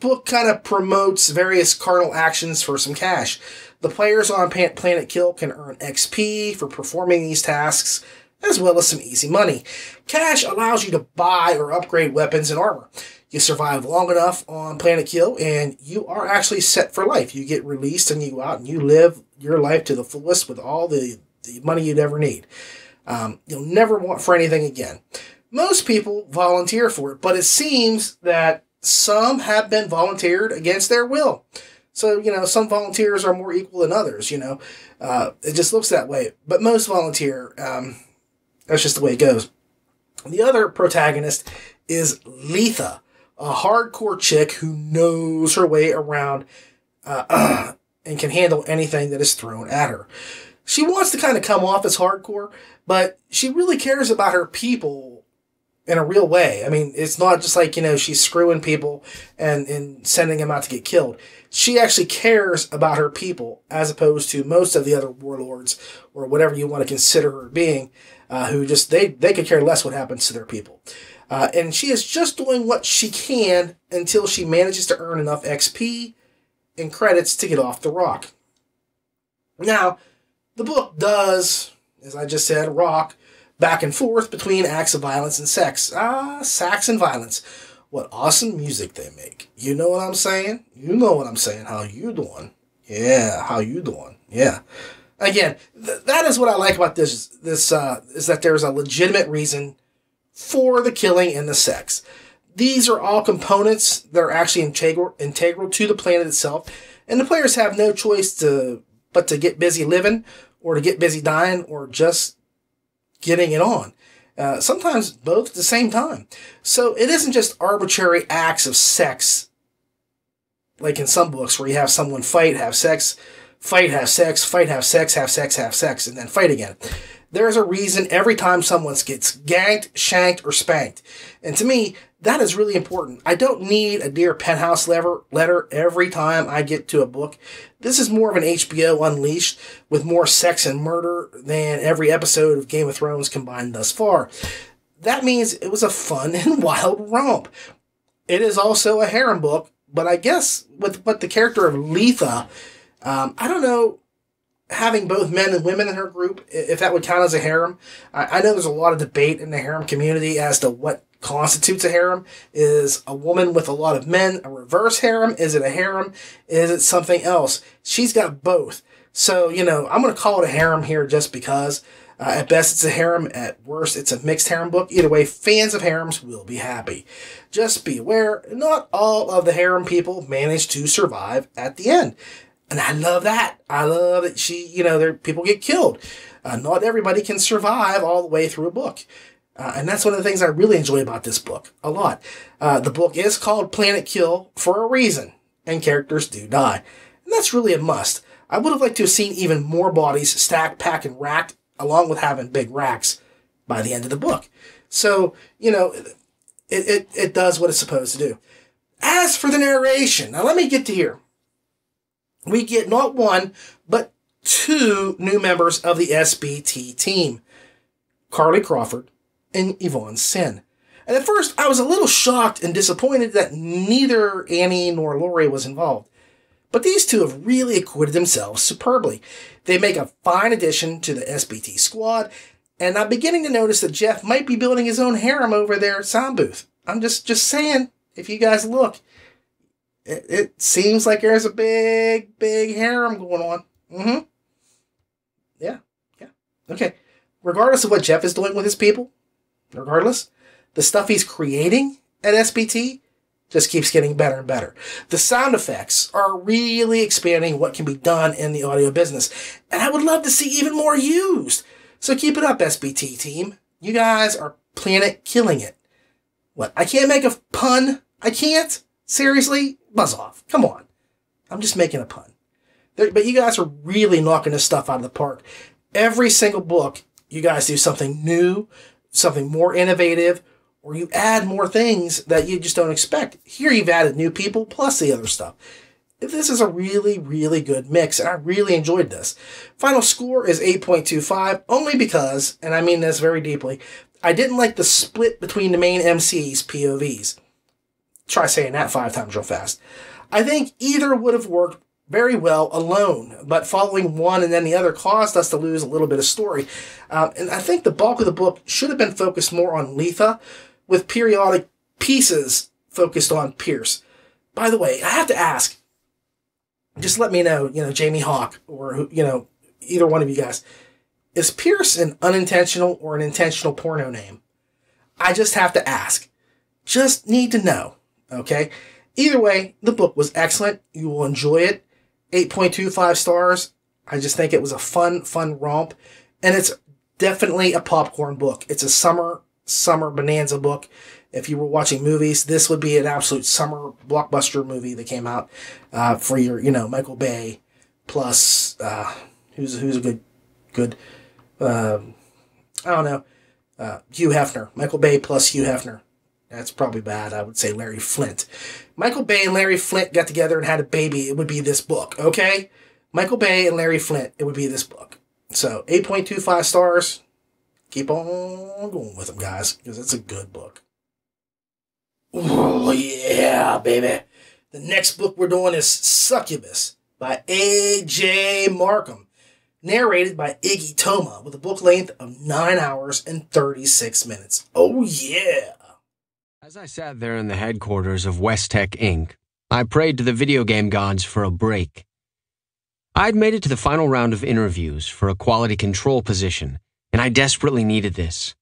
book kind of promotes various carnal actions for some cash. The players on Planet Kill can earn X P for performing these tasks, as well as some easy money. Cash allows you to buy or upgrade weapons and armor. You survive long enough on Planet Kill, and you are actually set for life. You get released, and you go out, and you live your life to the fullest with all the, the money you'd ever need. Um, you'll never want for anything again. Most people volunteer for it, but it seems that some have been volunteered against their will. So, you know, some volunteers are more equal than others, you know. Uh, it just looks that way. But most volunteer. Um, that's just the way it goes. The other protagonist is Letha, a hardcore chick who knows her way around uh, uh, and can handle anything that is thrown at her. She wants to kind of come off as hardcore, but she really cares about her people in a real way. I mean, it's not just like, you know, she's screwing people and, and sending them out to get killed. She actually cares about her people as opposed to most of the other warlords or whatever you want to consider her being, uh, who just, they, they could care less what happens to their people. Uh, and she is just doing what she can until she manages to earn enough X P and credits to get off the rock. Now, the book does, as I just said, rock back and forth between acts of violence and sex. Ah, sex and violence. What awesome music they make. You know what I'm saying? You know what I'm saying. How you doing? Yeah, how you doing? Yeah. Again, th that is what I like about this, This uh, is that there's a legitimate reason for the killing and the sex. These are all components that are actually integral, integral to the planet itself, and the players have no choice to but to get busy living, or to get busy dying, or just getting it on. Uh, sometimes both at the same time. So it isn't just arbitrary acts of sex, like in some books where you have someone fight, have sex, fight, have sex, fight, have sex, have sex, have sex, and then fight again. There's a reason every time someone gets ganked, shanked, or spanked. And to me, that is really important. I don't need a Dear Penthouse letter every time I get to a book. This is more of an H B O Unleashed with more sex and murder than every episode of Game of Thrones combined thus far. That means it was a fun and wild romp. It is also a harem book, but I guess with, with the character of Letha, um, I don't know, having both men and women in her group, if that would count as a harem. I know there's a lot of debate in the harem community as to what constitutes a harem. Is a woman with a lot of men a reverse harem? Is it a harem? Is it something else? She's got both. So, you know, I'm going to call it a harem here just because. Uh, at best, it's a harem. At worst, it's a mixed harem book. Either way, fans of harems will be happy. Just be aware, not all of the harem people manage to survive at the end. And I love that. I love that she, you know, there people get killed. Uh, not everybody can survive all the way through a book. Uh, and that's one of the things I really enjoy about this book a lot. Uh, the book is called Planet Kill for a reason, and characters do die. And that's really a must. I would have liked to have seen even more bodies stacked, packed, and racked, along with having big racks by the end of the book. So, you know, it, it, it does what it's supposed to do. As for the narration, now let me get to here. We get not one, but two new members of the S B T team, Carly Crawford and Yvonne Sin. And at first, I was a little shocked and disappointed that neither Annie nor Laurie was involved. But these two have really acquitted themselves superbly. They make a fine addition to the S B T squad, and I'm beginning to notice that Jeff might be building his own harem over there at Soundbooth. I'm just, just saying, if you guys look, it seems like there's a big, big harem going on. Mm-hmm. Yeah, yeah. Okay. Regardless of what Jeff is doing with his people, regardless, the stuff he's creating at S B T just keeps getting better and better. The sound effects are really expanding what can be done in the audio business, and I would love to see even more used. So keep it up, S B T team. You guys are planet killing it. What? I can't make a pun? I can't? Seriously? Buzz off. Come on. I'm just making a pun. There, but you guys are really knocking this stuff out of the park. Every single book, you guys do something new, something more innovative, or you add more things that you just don't expect. Here you've added new people plus the other stuff. This is a really, really good mix, and I really enjoyed this. Final score is eight point two five, only because, and I mean this very deeply, I didn't like the split between the main M C's P O Vs. Try saying that five times real fast. I think either would have worked very well alone, but following one and then the other caused us to lose a little bit of story. Um, and I think the bulk of the book should have been focused more on Letha, with periodic pieces focused on Pierce. By the way, I have to ask, just let me know, you know, Jamie Hawk or, you know, either one of you guys, is Pierce an unintentional or an intentional porno name? I just have to ask. Just need to know, okay? Either way, the book was excellent. You will enjoy it. eight point two five stars. I just think it was a fun, fun romp. And it's definitely a popcorn book. It's a summer, summer bonanza book. If you were watching movies, this would be an absolute summer blockbuster movie that came out uh, for your, you know, Michael Bay plus uh, who's who's a good, good, um, I don't know, uh, Hugh Hefner. Michael Bay plus Hugh Hefner. That's probably bad. I would say Larry Flint. Michael Bay and Larry Flint got together and had a baby. It would be this book, okay? Michael Bay and Larry Flint. It would be this book. So eight point two five stars. Keep on going with them, guys, because it's a good book. Oh, yeah, baby. The next book we're doing is Succubus by A J Markham, narrated by Iggy Toma, with a book length of nine hours and thirty-six minutes. Oh, yeah. As I sat there in the headquarters of West Tech Incorporated, I prayed to the video game gods for a break. I'd made it to the final round of interviews for a quality control position, and I desperately needed this.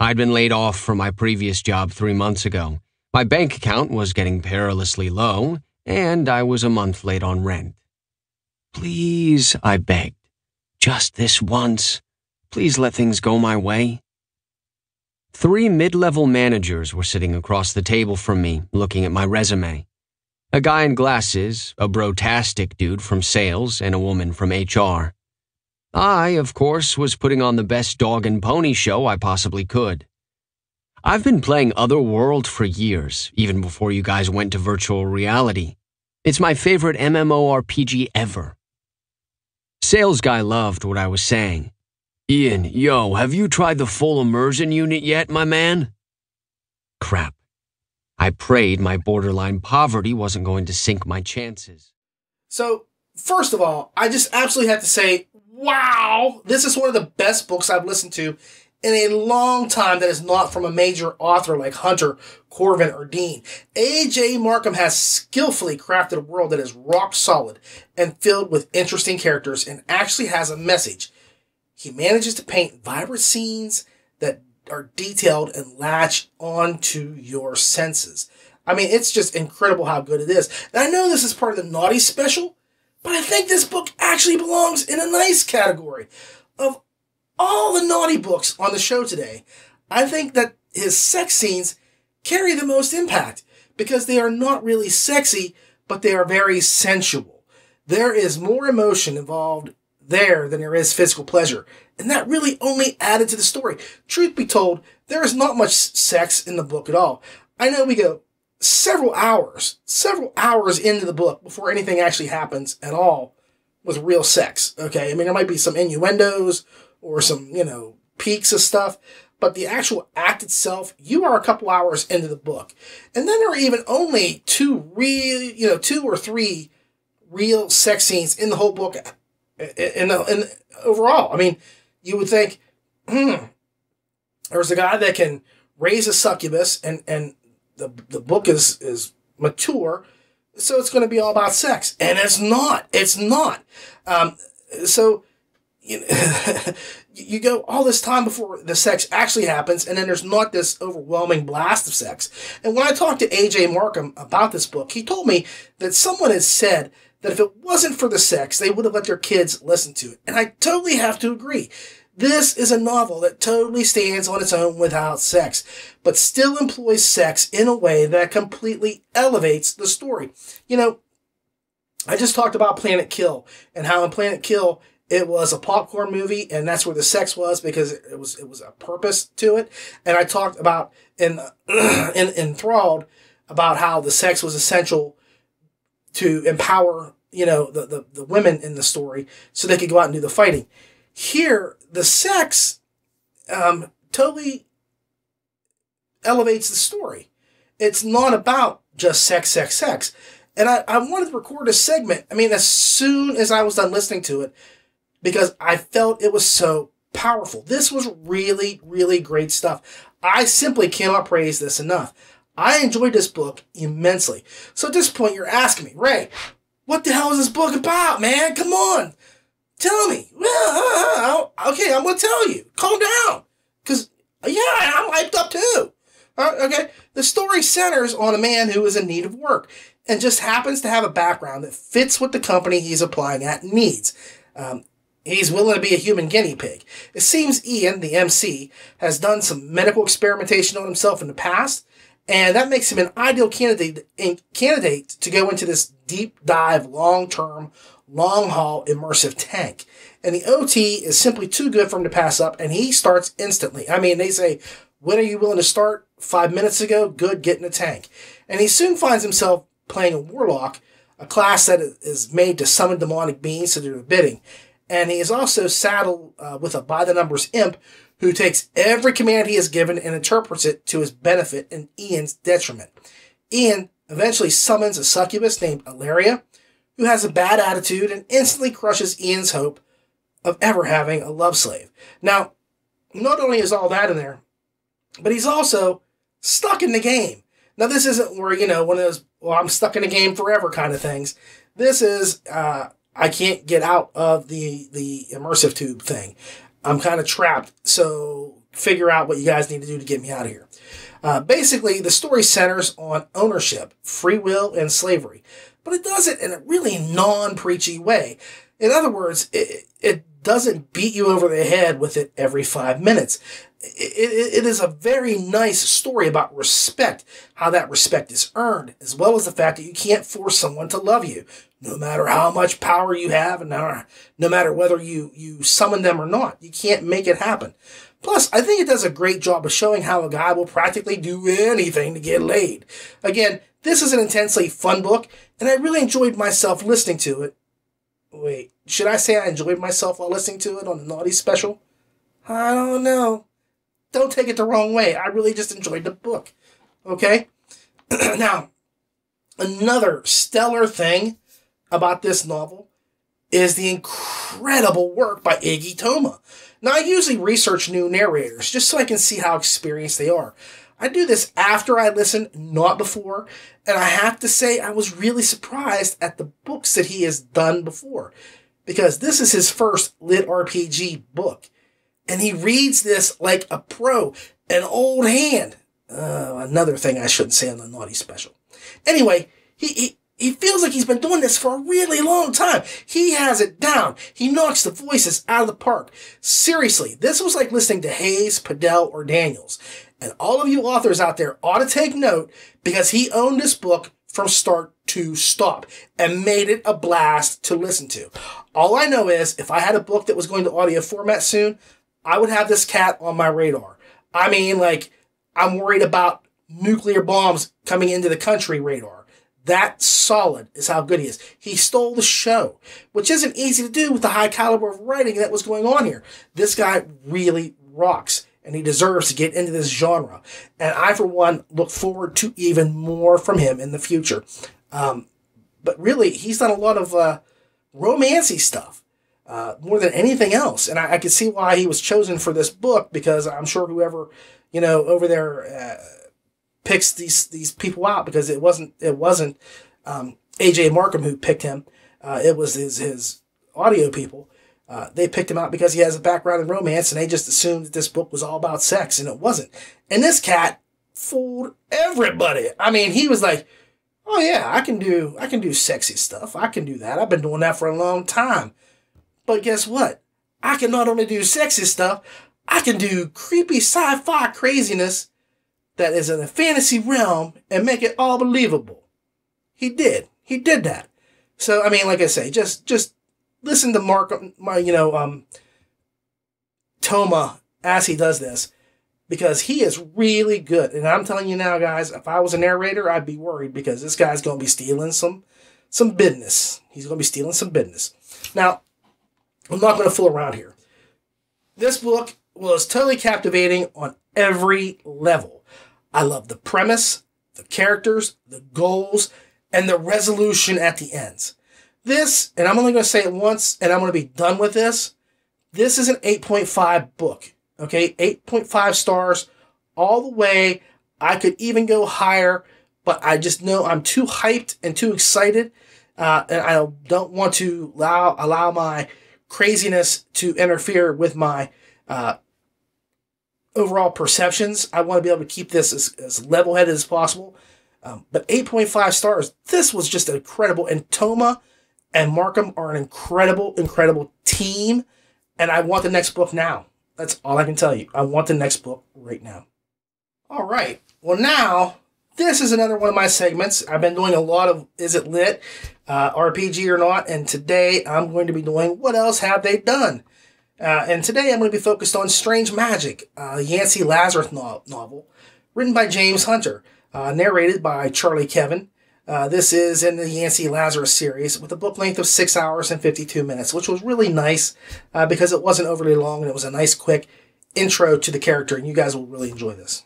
I'd been laid off from my previous job three months ago. My bank account was getting perilously low, and I was a month late on rent. Please, I begged. Just this once. Please let things go my way. Three mid-level managers were sitting across the table from me, looking at my resume. A guy in glasses, a brotastic dude from sales, and a woman from H R. I, of course, was putting on the best dog and pony show I possibly could. I've been playing Otherworld for years, even before you guys went to virtual reality. It's my favorite MMORPG ever. Sales guy loved what I was saying. Ian, yo, have you tried the full immersion unit yet, my man? Crap. I prayed my borderline poverty wasn't going to sink my chances. So, first of all, I just absolutely have to say, wow, this is one of the best books I've listened to in a long time that is not from a major author like Hunter, Corvin, or Dean. A J. Markham has skillfully crafted a world that is rock solid and filled with interesting characters and actually has a message. He manages to paint vibrant scenes that are detailed and latch onto your senses. I mean, it's just incredible how good it is. And I know this is part of the naughty special, but I think this book actually belongs in a nice category. Of all the naughty books on the show today, I think that his sex scenes carry the most impact because they are not really sexy, but they are very sensual. There is more emotion involved there than there is physical pleasure, and that really only added to the story. Truth be told, there is not much sex in the book at all. I know we go several hours, several hours into the book before anything actually happens at all with real sex, okay? I mean, there might be some innuendos or some, you know, peaks of stuff, but the actual act itself, you are a couple hours into the book. And then there are even only two real, you know, two or three real sex scenes in the whole book, in, the, in the, overall. I mean, you would think, hmm, there's a guy that can raise a succubus, and, and the, the book is, is mature, so it's going to be all about sex. And it's not. It's not. Um, so... You, you go all this time before the sex actually happens, and then there's not this overwhelming blast of sex. And when I talked to A J. Markham about this book, he told me that someone had said that if it wasn't for the sex, they would have let their kids listen to it. And I totally have to agree. This is a novel that totally stands on its own without sex, but still employs sex in a way that completely elevates the story. You know, I just talked about Planet Kill, and how in Planet Kill, it was a popcorn movie, and that's where the sex was because it was it was a purpose to it. And I talked about in, in Enthralled about how the sex was essential to empower, you know, the, the, the women in the story so they could go out and do the fighting. Here, the sex um, totally elevates the story. It's not about just sex, sex, sex. And I, I wanted to record a segment, I mean, as soon as I was done listening to it, because I felt it was so powerful. This was really, really great stuff. I simply cannot praise this enough. I enjoyed this book immensely. So at this point, you're asking me, Ray, what the hell is this book about, man? Come on. Tell me. Well, okay, I'm going to tell you. Calm down. Because, yeah, I'm hyped up too. Uh, okay, the story centers on a man who is in need of work and just happens to have a background that fits what the company he's applying at needs. Um, he's willing to be a human guinea pig. It seems Ian, the M C, has done some medical experimentation on himself in the past, and that makes him an ideal candidate candidate to go into this deep dive, long-term, long-haul, immersive tank. And the O T is simply too good for him to pass up, and he starts instantly. I mean, they say, when are you willing to start? Five minutes ago, good, get in a tank. And he soon finds himself playing a warlock, a class that is made to summon demonic beings to do their bidding. And he is also saddled uh, with a by-the-numbers imp who takes every command he is given and interprets it to his benefit and Ian's detriment. Ian eventually summons a succubus named Ilaria, who has a bad attitude and instantly crushes Ian's hope of ever having a love slave. Now, not only is all that in there, but he's also stuck in the game. Now, this isn't where, you know, one of those, well, I'm stuck in the game forever kind of things. This is, uh, I can't get out of the, the immersive tube thing. I'm kind of trapped, so figure out what you guys need to do to get me out of here. Uh, basically, the story centers on ownership, free will, and slavery. But it does it in a really non-preachy way. In other words, it, it doesn't beat you over the head with it every five minutes. It, it, it is a very nice story about respect, how that respect is earned, as well as the fact that you can't force someone to love you, no matter how much power you have, and no matter whether you, you summon them or not. You can't make it happen. Plus, I think it does a great job of showing how a guy will practically do anything to get laid. Again, this is an intensely fun book, and I really enjoyed myself listening to it. Wait, should I say I enjoyed myself while listening to it on the Naughty Special? I don't know. Don't take it the wrong way. I really just enjoyed the book. Okay? Now, another stellar thing about this novel is the incredible work by Iggy Toma. Now, I usually research new narrators just so I can see how experienced they are. I do this after I listen, not before, and I have to say I was really surprised at the books that he has done before, because this is his first LitRPG book, and he reads this like a pro, an old hand. Uh, another thing I shouldn't say on the Naughty Special. Anyway, he, he, he feels like he's been doing this for a really long time. He has it down. He knocks the voices out of the park. Seriously, this was like listening to Hayes, Padel, or Daniels. And all of you authors out there ought to take note, because he owned this book from start to stop and made it a blast to listen to. All I know is if I had a book that was going to audio format soon, I would have this cat on my radar. I mean, like, I'm worried about nuclear bombs coming into the country radar. That solid is how good he is. He stole the show, which isn't easy to do with the high caliber of writing that was going on here. This guy really rocks. And he deserves to get into this genre. And I, for one, look forward to even more from him in the future. Um, but really, he's done a lot of uh, romancy stuff, uh, more than anything else. And I, I can see why he was chosen for this book, because I'm sure whoever, you know, over there uh, picks these these people out, because it wasn't it wasn't um, A J Markham who picked him. Uh, it was his his audio people. Uh, they picked him out because he has a background in romance, and they just assumed that this book was all about sex, and it wasn't. And this cat fooled everybody. I mean, he was like, "Oh yeah, I can do, I can do sexy stuff. I can do that. I've been doing that for a long time." But guess what? I can not only do sexy stuff, I can do creepy sci-fi craziness that is in a fantasy realm and make it all believable. He did. He did that. So I mean, like I say, just just. Listen to Mark, my, you know, um, Toma as he does this, because he is really good. And I'm telling you now, guys, if I was a narrator, I'd be worried, because this guy's going to be stealing some, some business. He's going to be stealing some business. Now, I'm not going to fool around here. This book was totally captivating on every level. I love the premise, the characters, the goals, and the resolution at the ends. This, and I'm only going to say it once, and I'm going to be done with this, this is an eight point five book, okay? eight point five stars all the way. I could even go higher, but I just know I'm too hyped and too excited, uh, and I don't want to allow, allow my craziness to interfere with my uh, overall perceptions. I want to be able to keep this as, as level-headed as possible. Um, but eight point five stars, this was just incredible. And Toma and Markham are an incredible, incredible team. And I want the next book now. That's all I can tell you. I want the next book right now. All right. Well, now, this is another one of my segments. I've been doing a lot of Is It Lit, uh, R P G or Not. And today I'm going to be doing What Else Have They Done? Uh, and today I'm going to be focused on Strange Magic, a Yancy Lazarus no- novel written by James Hunter. Uh, narrated by Charlie Kevin. Uh, this is in the Yancy Lazarus series with a book length of six hours and fifty-two minutes, which was really nice uh, because it wasn't overly long and it was a nice quick intro to the character, and you guys will really enjoy this.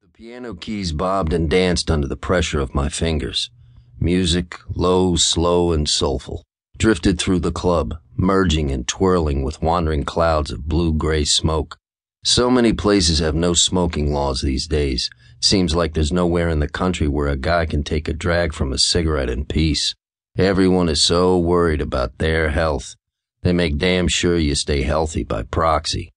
The piano keys bobbed and danced under the pressure of my fingers. Music, low, slow, and soulful, drifted through the club, merging and twirling with wandering clouds of blue-gray smoke. So many places have no smoking laws these days. Seems like there's nowhere in the country where a guy can take a drag from a cigarette in peace. Everyone is so worried about their health. They make damn sure you stay healthy by proxy.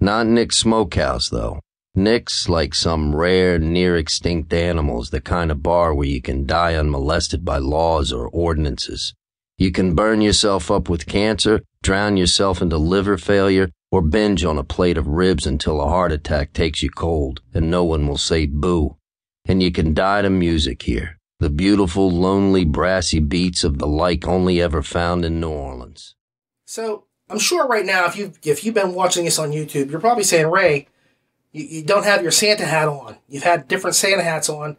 Not Nick's Smokehouse, though. Nick's like some rare, near-extinct animals, the kind of bar where you can die unmolested by laws or ordinances. You can burn yourself up with cancer, drown yourself into liver failure, or binge on a plate of ribs until a heart attack takes you cold and no one will say boo. And you can die to music here, the beautiful, lonely, brassy beats of the like only ever found in New Orleans. So, I'm sure right now, if you've, if you've been watching this on YouTube, you're probably saying, Ray, you, you don't have your Santa hat on. You've had different Santa hats on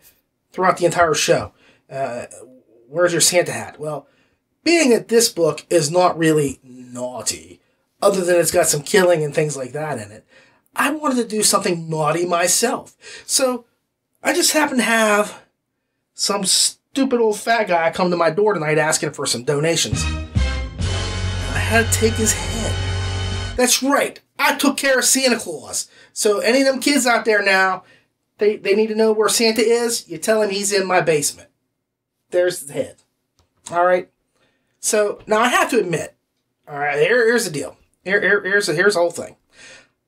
throughout the entire show. Uh, where's your Santa hat? Well, being that this book is not really naughty, other than it's got some killing and things like that in it, I wanted to do something naughty myself. So I just happened to have some stupid old fat guy come to my door tonight asking for some donations. I had to take his head. That's right. I took care of Santa Claus. So any of them kids out there now, they, they need to know where Santa is. You tell him he's in my basement. There's the head. All right. So now I have to admit, all right, here, here's the deal. Here, here, here's, the, here's the whole thing.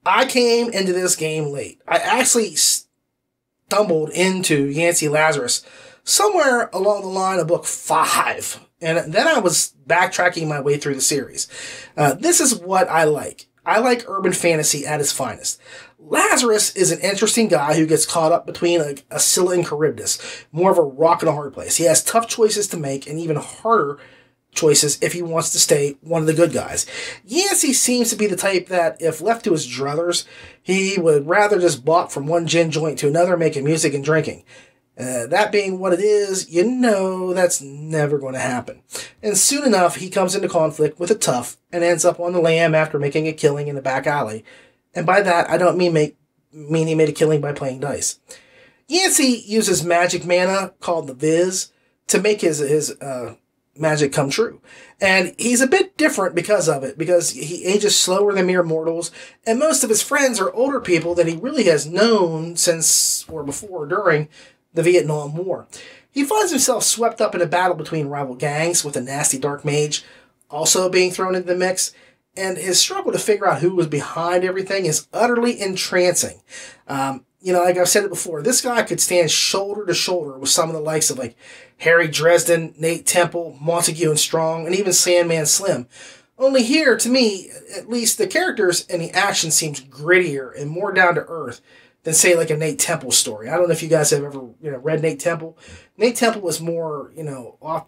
I came into this game late. I actually stumbled into Yancy Lazarus somewhere along the line of book five. And then I was backtracking my way through the series. Uh, this is what I like. I like urban fantasy at its finest. Lazarus is an interesting guy who gets caught up between like Scylla and Charybdis, more of a rock and a hard place. He has tough choices to make and even harder choices if he wants to stay one of the good guys. Yancy seems to be the type that, if left to his druthers, he would rather just bop from one gin joint to another, making music and drinking. Uh, that being what it is, you know that's never going to happen. And soon enough, he comes into conflict with a tough and ends up on the lam after making a killing in the back alley. And by that, I don't mean, make, mean he made a killing by playing dice. Yancy uses magic mana, called the Viz, to make his... his uh, magic come true. And he's a bit different because of it, because he ages slower than mere mortals, and most of his friends are older people that he really has known since or before or during the Vietnam War. He finds himself swept up in a battle between rival gangs, with a nasty dark mage also being thrown into the mix, and his struggle to figure out who was behind everything is utterly entrancing. Um, You know, like I've said it before, this guy could stand shoulder to shoulder with some of the likes of like Harry Dresden, Nate Temple, Montague and Strong, and even Sandman Slim. Only here, to me, at least the characters and the action seems grittier and more down to earth than, say, like a Nate Temple story. I don't know if you guys have ever you know read Nate Temple. Nate Temple was more, you know, off.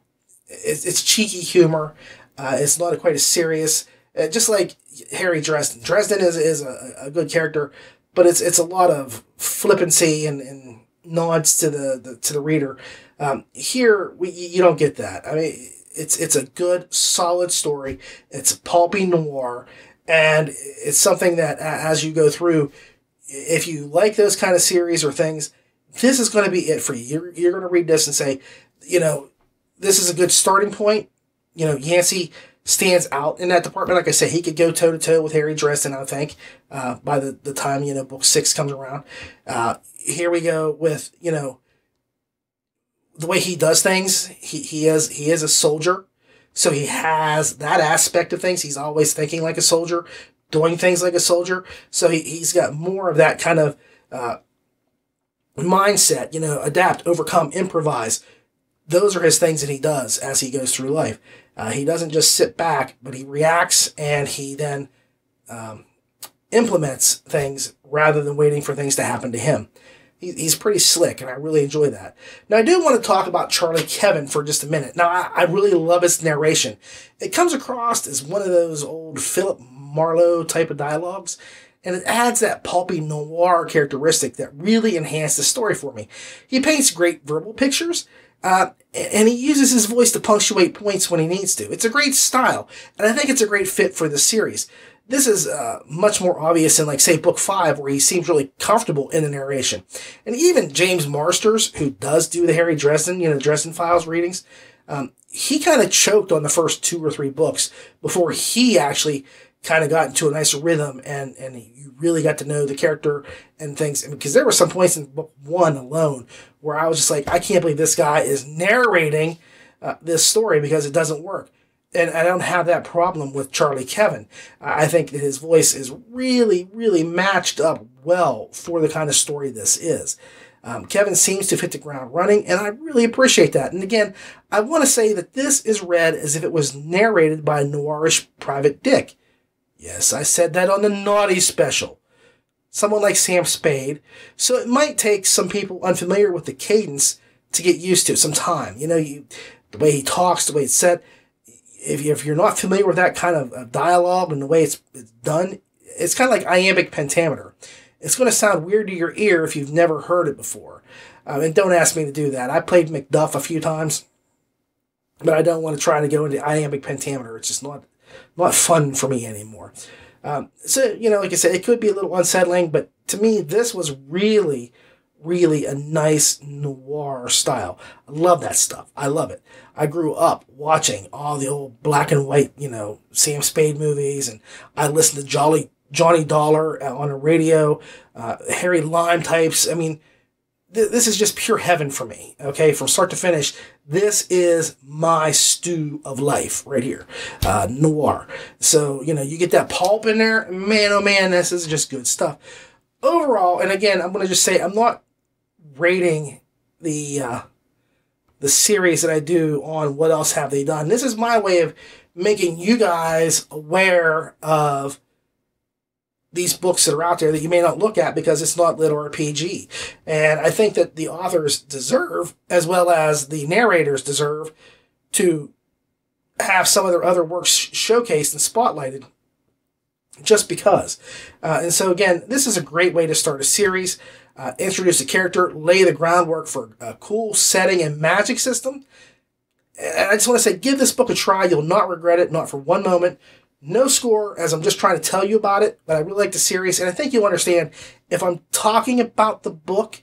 It's, it's cheeky humor. Uh, it's not quite as serious. Uh, just like Harry Dresden. Dresden is is a, a good character. But it's it's a lot of flippancy and, and nods to the, the to the reader. Um, here we you don't get that. I mean, it's it's a good solid story. It's a pulpy noir, and it's something that as you go through, if you like those kind of series or things, this is going to be it for you. You're, you're going to read this and say, you know, this is a good starting point. You know, Yancy stands out in that department. Like I said, he could go toe-to-toe with Harry Dresden, I think, uh, by the, the time, you know, book six comes around. Uh, here we go with, you know, the way he does things. He, he, is, he is a soldier, so he has that aspect of things. He's always thinking like a soldier, doing things like a soldier. So he, he's got more of that kind of uh, mindset, you know, adapt, overcome, improvise. Those are his things that he does as he goes through life. Uh, he doesn't just sit back, but he reacts and he then um, implements things rather than waiting for things to happen to him. He, he's pretty slick, and I really enjoy that. Now, I do want to talk about Charlie Kevin for just a minute. Now, I, I really love his narration. It comes across as one of those old Philip Marlowe type of dialogues, and it adds that pulpy noir characteristic that really enhanced the story for me. He paints great verbal pictures, Uh, and he uses his voice to punctuate points when he needs to. It's a great style, and I think it's a great fit for the series. This is uh, much more obvious in, like, say, book five, where he seems really comfortable in the narration. And even James Marsters, who does do the Harry Dresden, you know, Dresden Files readings, um, he kind of choked on the first two or three books before he actually kind of got into a nice rhythm, and, and you really got to know the character and things. Because there were some points in book one alone where I was just like, I can't believe this guy is narrating uh, this story because it doesn't work. And I don't have that problem with Charlie Kevin. I think that his voice is really, really matched up well for the kind of story this is. Um, Kevin seems to hit the ground running, and I really appreciate that. And again, I want to say that this is read as if it was narrated by a noirish private dick. Yes, I said that on the Naughty Special. Someone like Sam Spade. So it might take some people unfamiliar with the cadence to get used to some time. You know, you, the way he talks, the way it's set. If, you, if you're not familiar with that kind of uh, dialogue and the way it's, it's done, it's kind of like iambic pentameter. It's going to sound weird to your ear if you've never heard it before. Um, and don't ask me to do that. I played Macduff a few times, but I don't want to try to go into iambic pentameter. It's just not... not fun for me anymore. Um, so, you know, like I said, it could be a little unsettling, but to me, this was really, really a nice noir style. I love that stuff. I love it. I grew up watching all the old black and white, you know, Sam Spade movies, and I listened to Jolly, Johnny Dollar on the radio, uh, Harry Lime types. I mean, th this is just pure heaven for me, okay? From start to finish, this is my stew of life right here, uh, noir. So, you know, you get that pulp in there. Man, oh, man, this is just good stuff. Overall, and again, I'm going to just say I'm not rating the, uh, the series that I do on what else have they done. This is my way of making you guys aware of these books that are out there that you may not look at because it's not LitRPG. And I think that the authors deserve, as well as the narrators deserve, to have some of their other works showcased and spotlighted just because. Uh, and so again, this is a great way to start a series, uh, introduce a character, lay the groundwork for a cool setting and magic system. And I just want to say, give this book a try. You'll not regret it, not for one moment. No score, as I'm just trying to tell you about it, but I really like the series, and I think you'll understand if I'm talking about the book,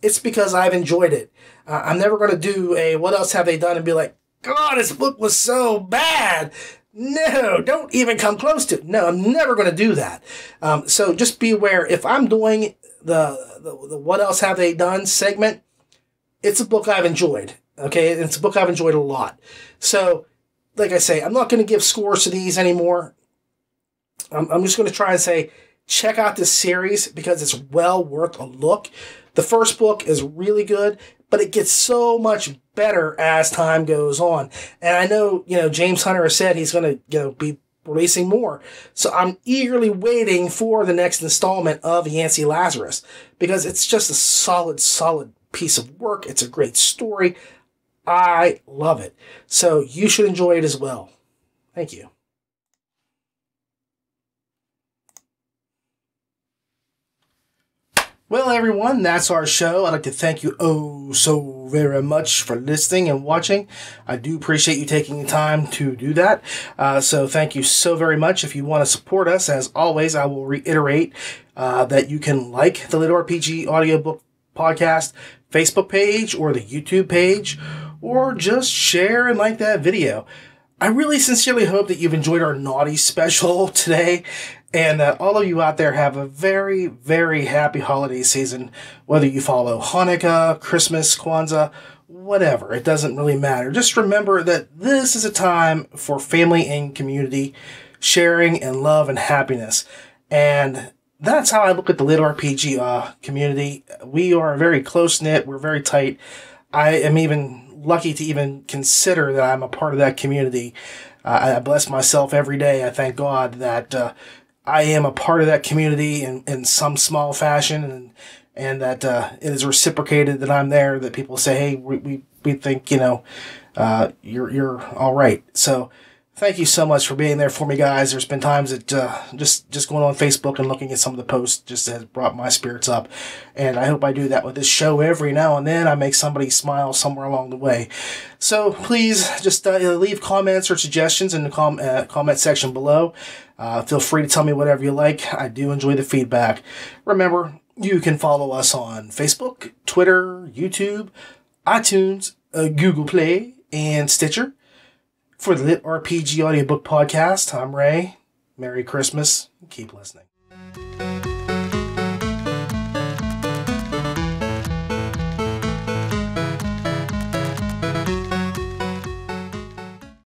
it's because I've enjoyed it. Uh, I'm never going to do a what else have they done and be like, God, this book was so bad. No, don't even come close to it. No, I'm never going to do that. Um, so just be aware, if I'm doing the, the, the what else have they done segment, it's a book I've enjoyed, okay? It's a book I've enjoyed a lot. So... like I say, I'm not going to give scores to these anymore. I'm, I'm just going to try and say, check out this series because it's well worth a look. The first book is really good, but it gets so much better as time goes on. And I know, you know, James Hunter has said he's going to, you know, be releasing more. So I'm eagerly waiting for the next installment of Yancy Lazarus because it's just a solid, solid piece of work. It's a great story. I love it. So you should enjoy it as well. Thank you. Well, everyone, that's our show. I'd like to thank you oh so very much for listening and watching. I do appreciate you taking the time to do that. Uh, so thank you so very much. If you want to support us, as always, I will reiterate uh, that you can like the LitRPG audiobook podcast Facebook page or the YouTube page, or just share and like that video. I really sincerely hope that you've enjoyed our naughty special today, and that all of you out there have a very, very happy holiday season, whether you follow Hanukkah, Christmas, Kwanzaa, whatever. It doesn't really matter. Just remember that this is a time for family and community, sharing and love and happiness. And that's how I look at the LitRPG uh, community. We are very close-knit. We're very tight. I am even lucky to even consider that I'm a part of that community. Uh, I bless myself every day. I thank God that uh, I am a part of that community in, in some small fashion, and and that uh, it is reciprocated that I'm there, that people say, hey, we, we, we think, you know, uh, you're, you're all right. So thank you so much for being there for me, guys. There's been times that uh, just, just going on Facebook and looking at some of the posts just has brought my spirits up. And I hope I do that with this show every now and then. I make somebody smile somewhere along the way. So please just uh, leave comments or suggestions in the com uh, comment section below. Uh, feel free to tell me whatever you like. I do enjoy the feedback. Remember, you can follow us on Facebook, Twitter, YouTube, iTunes, uh, Google Play, and Stitcher. For the LitRPG Audiobook Podcast, I'm Ray. Merry Christmas. Keep listening.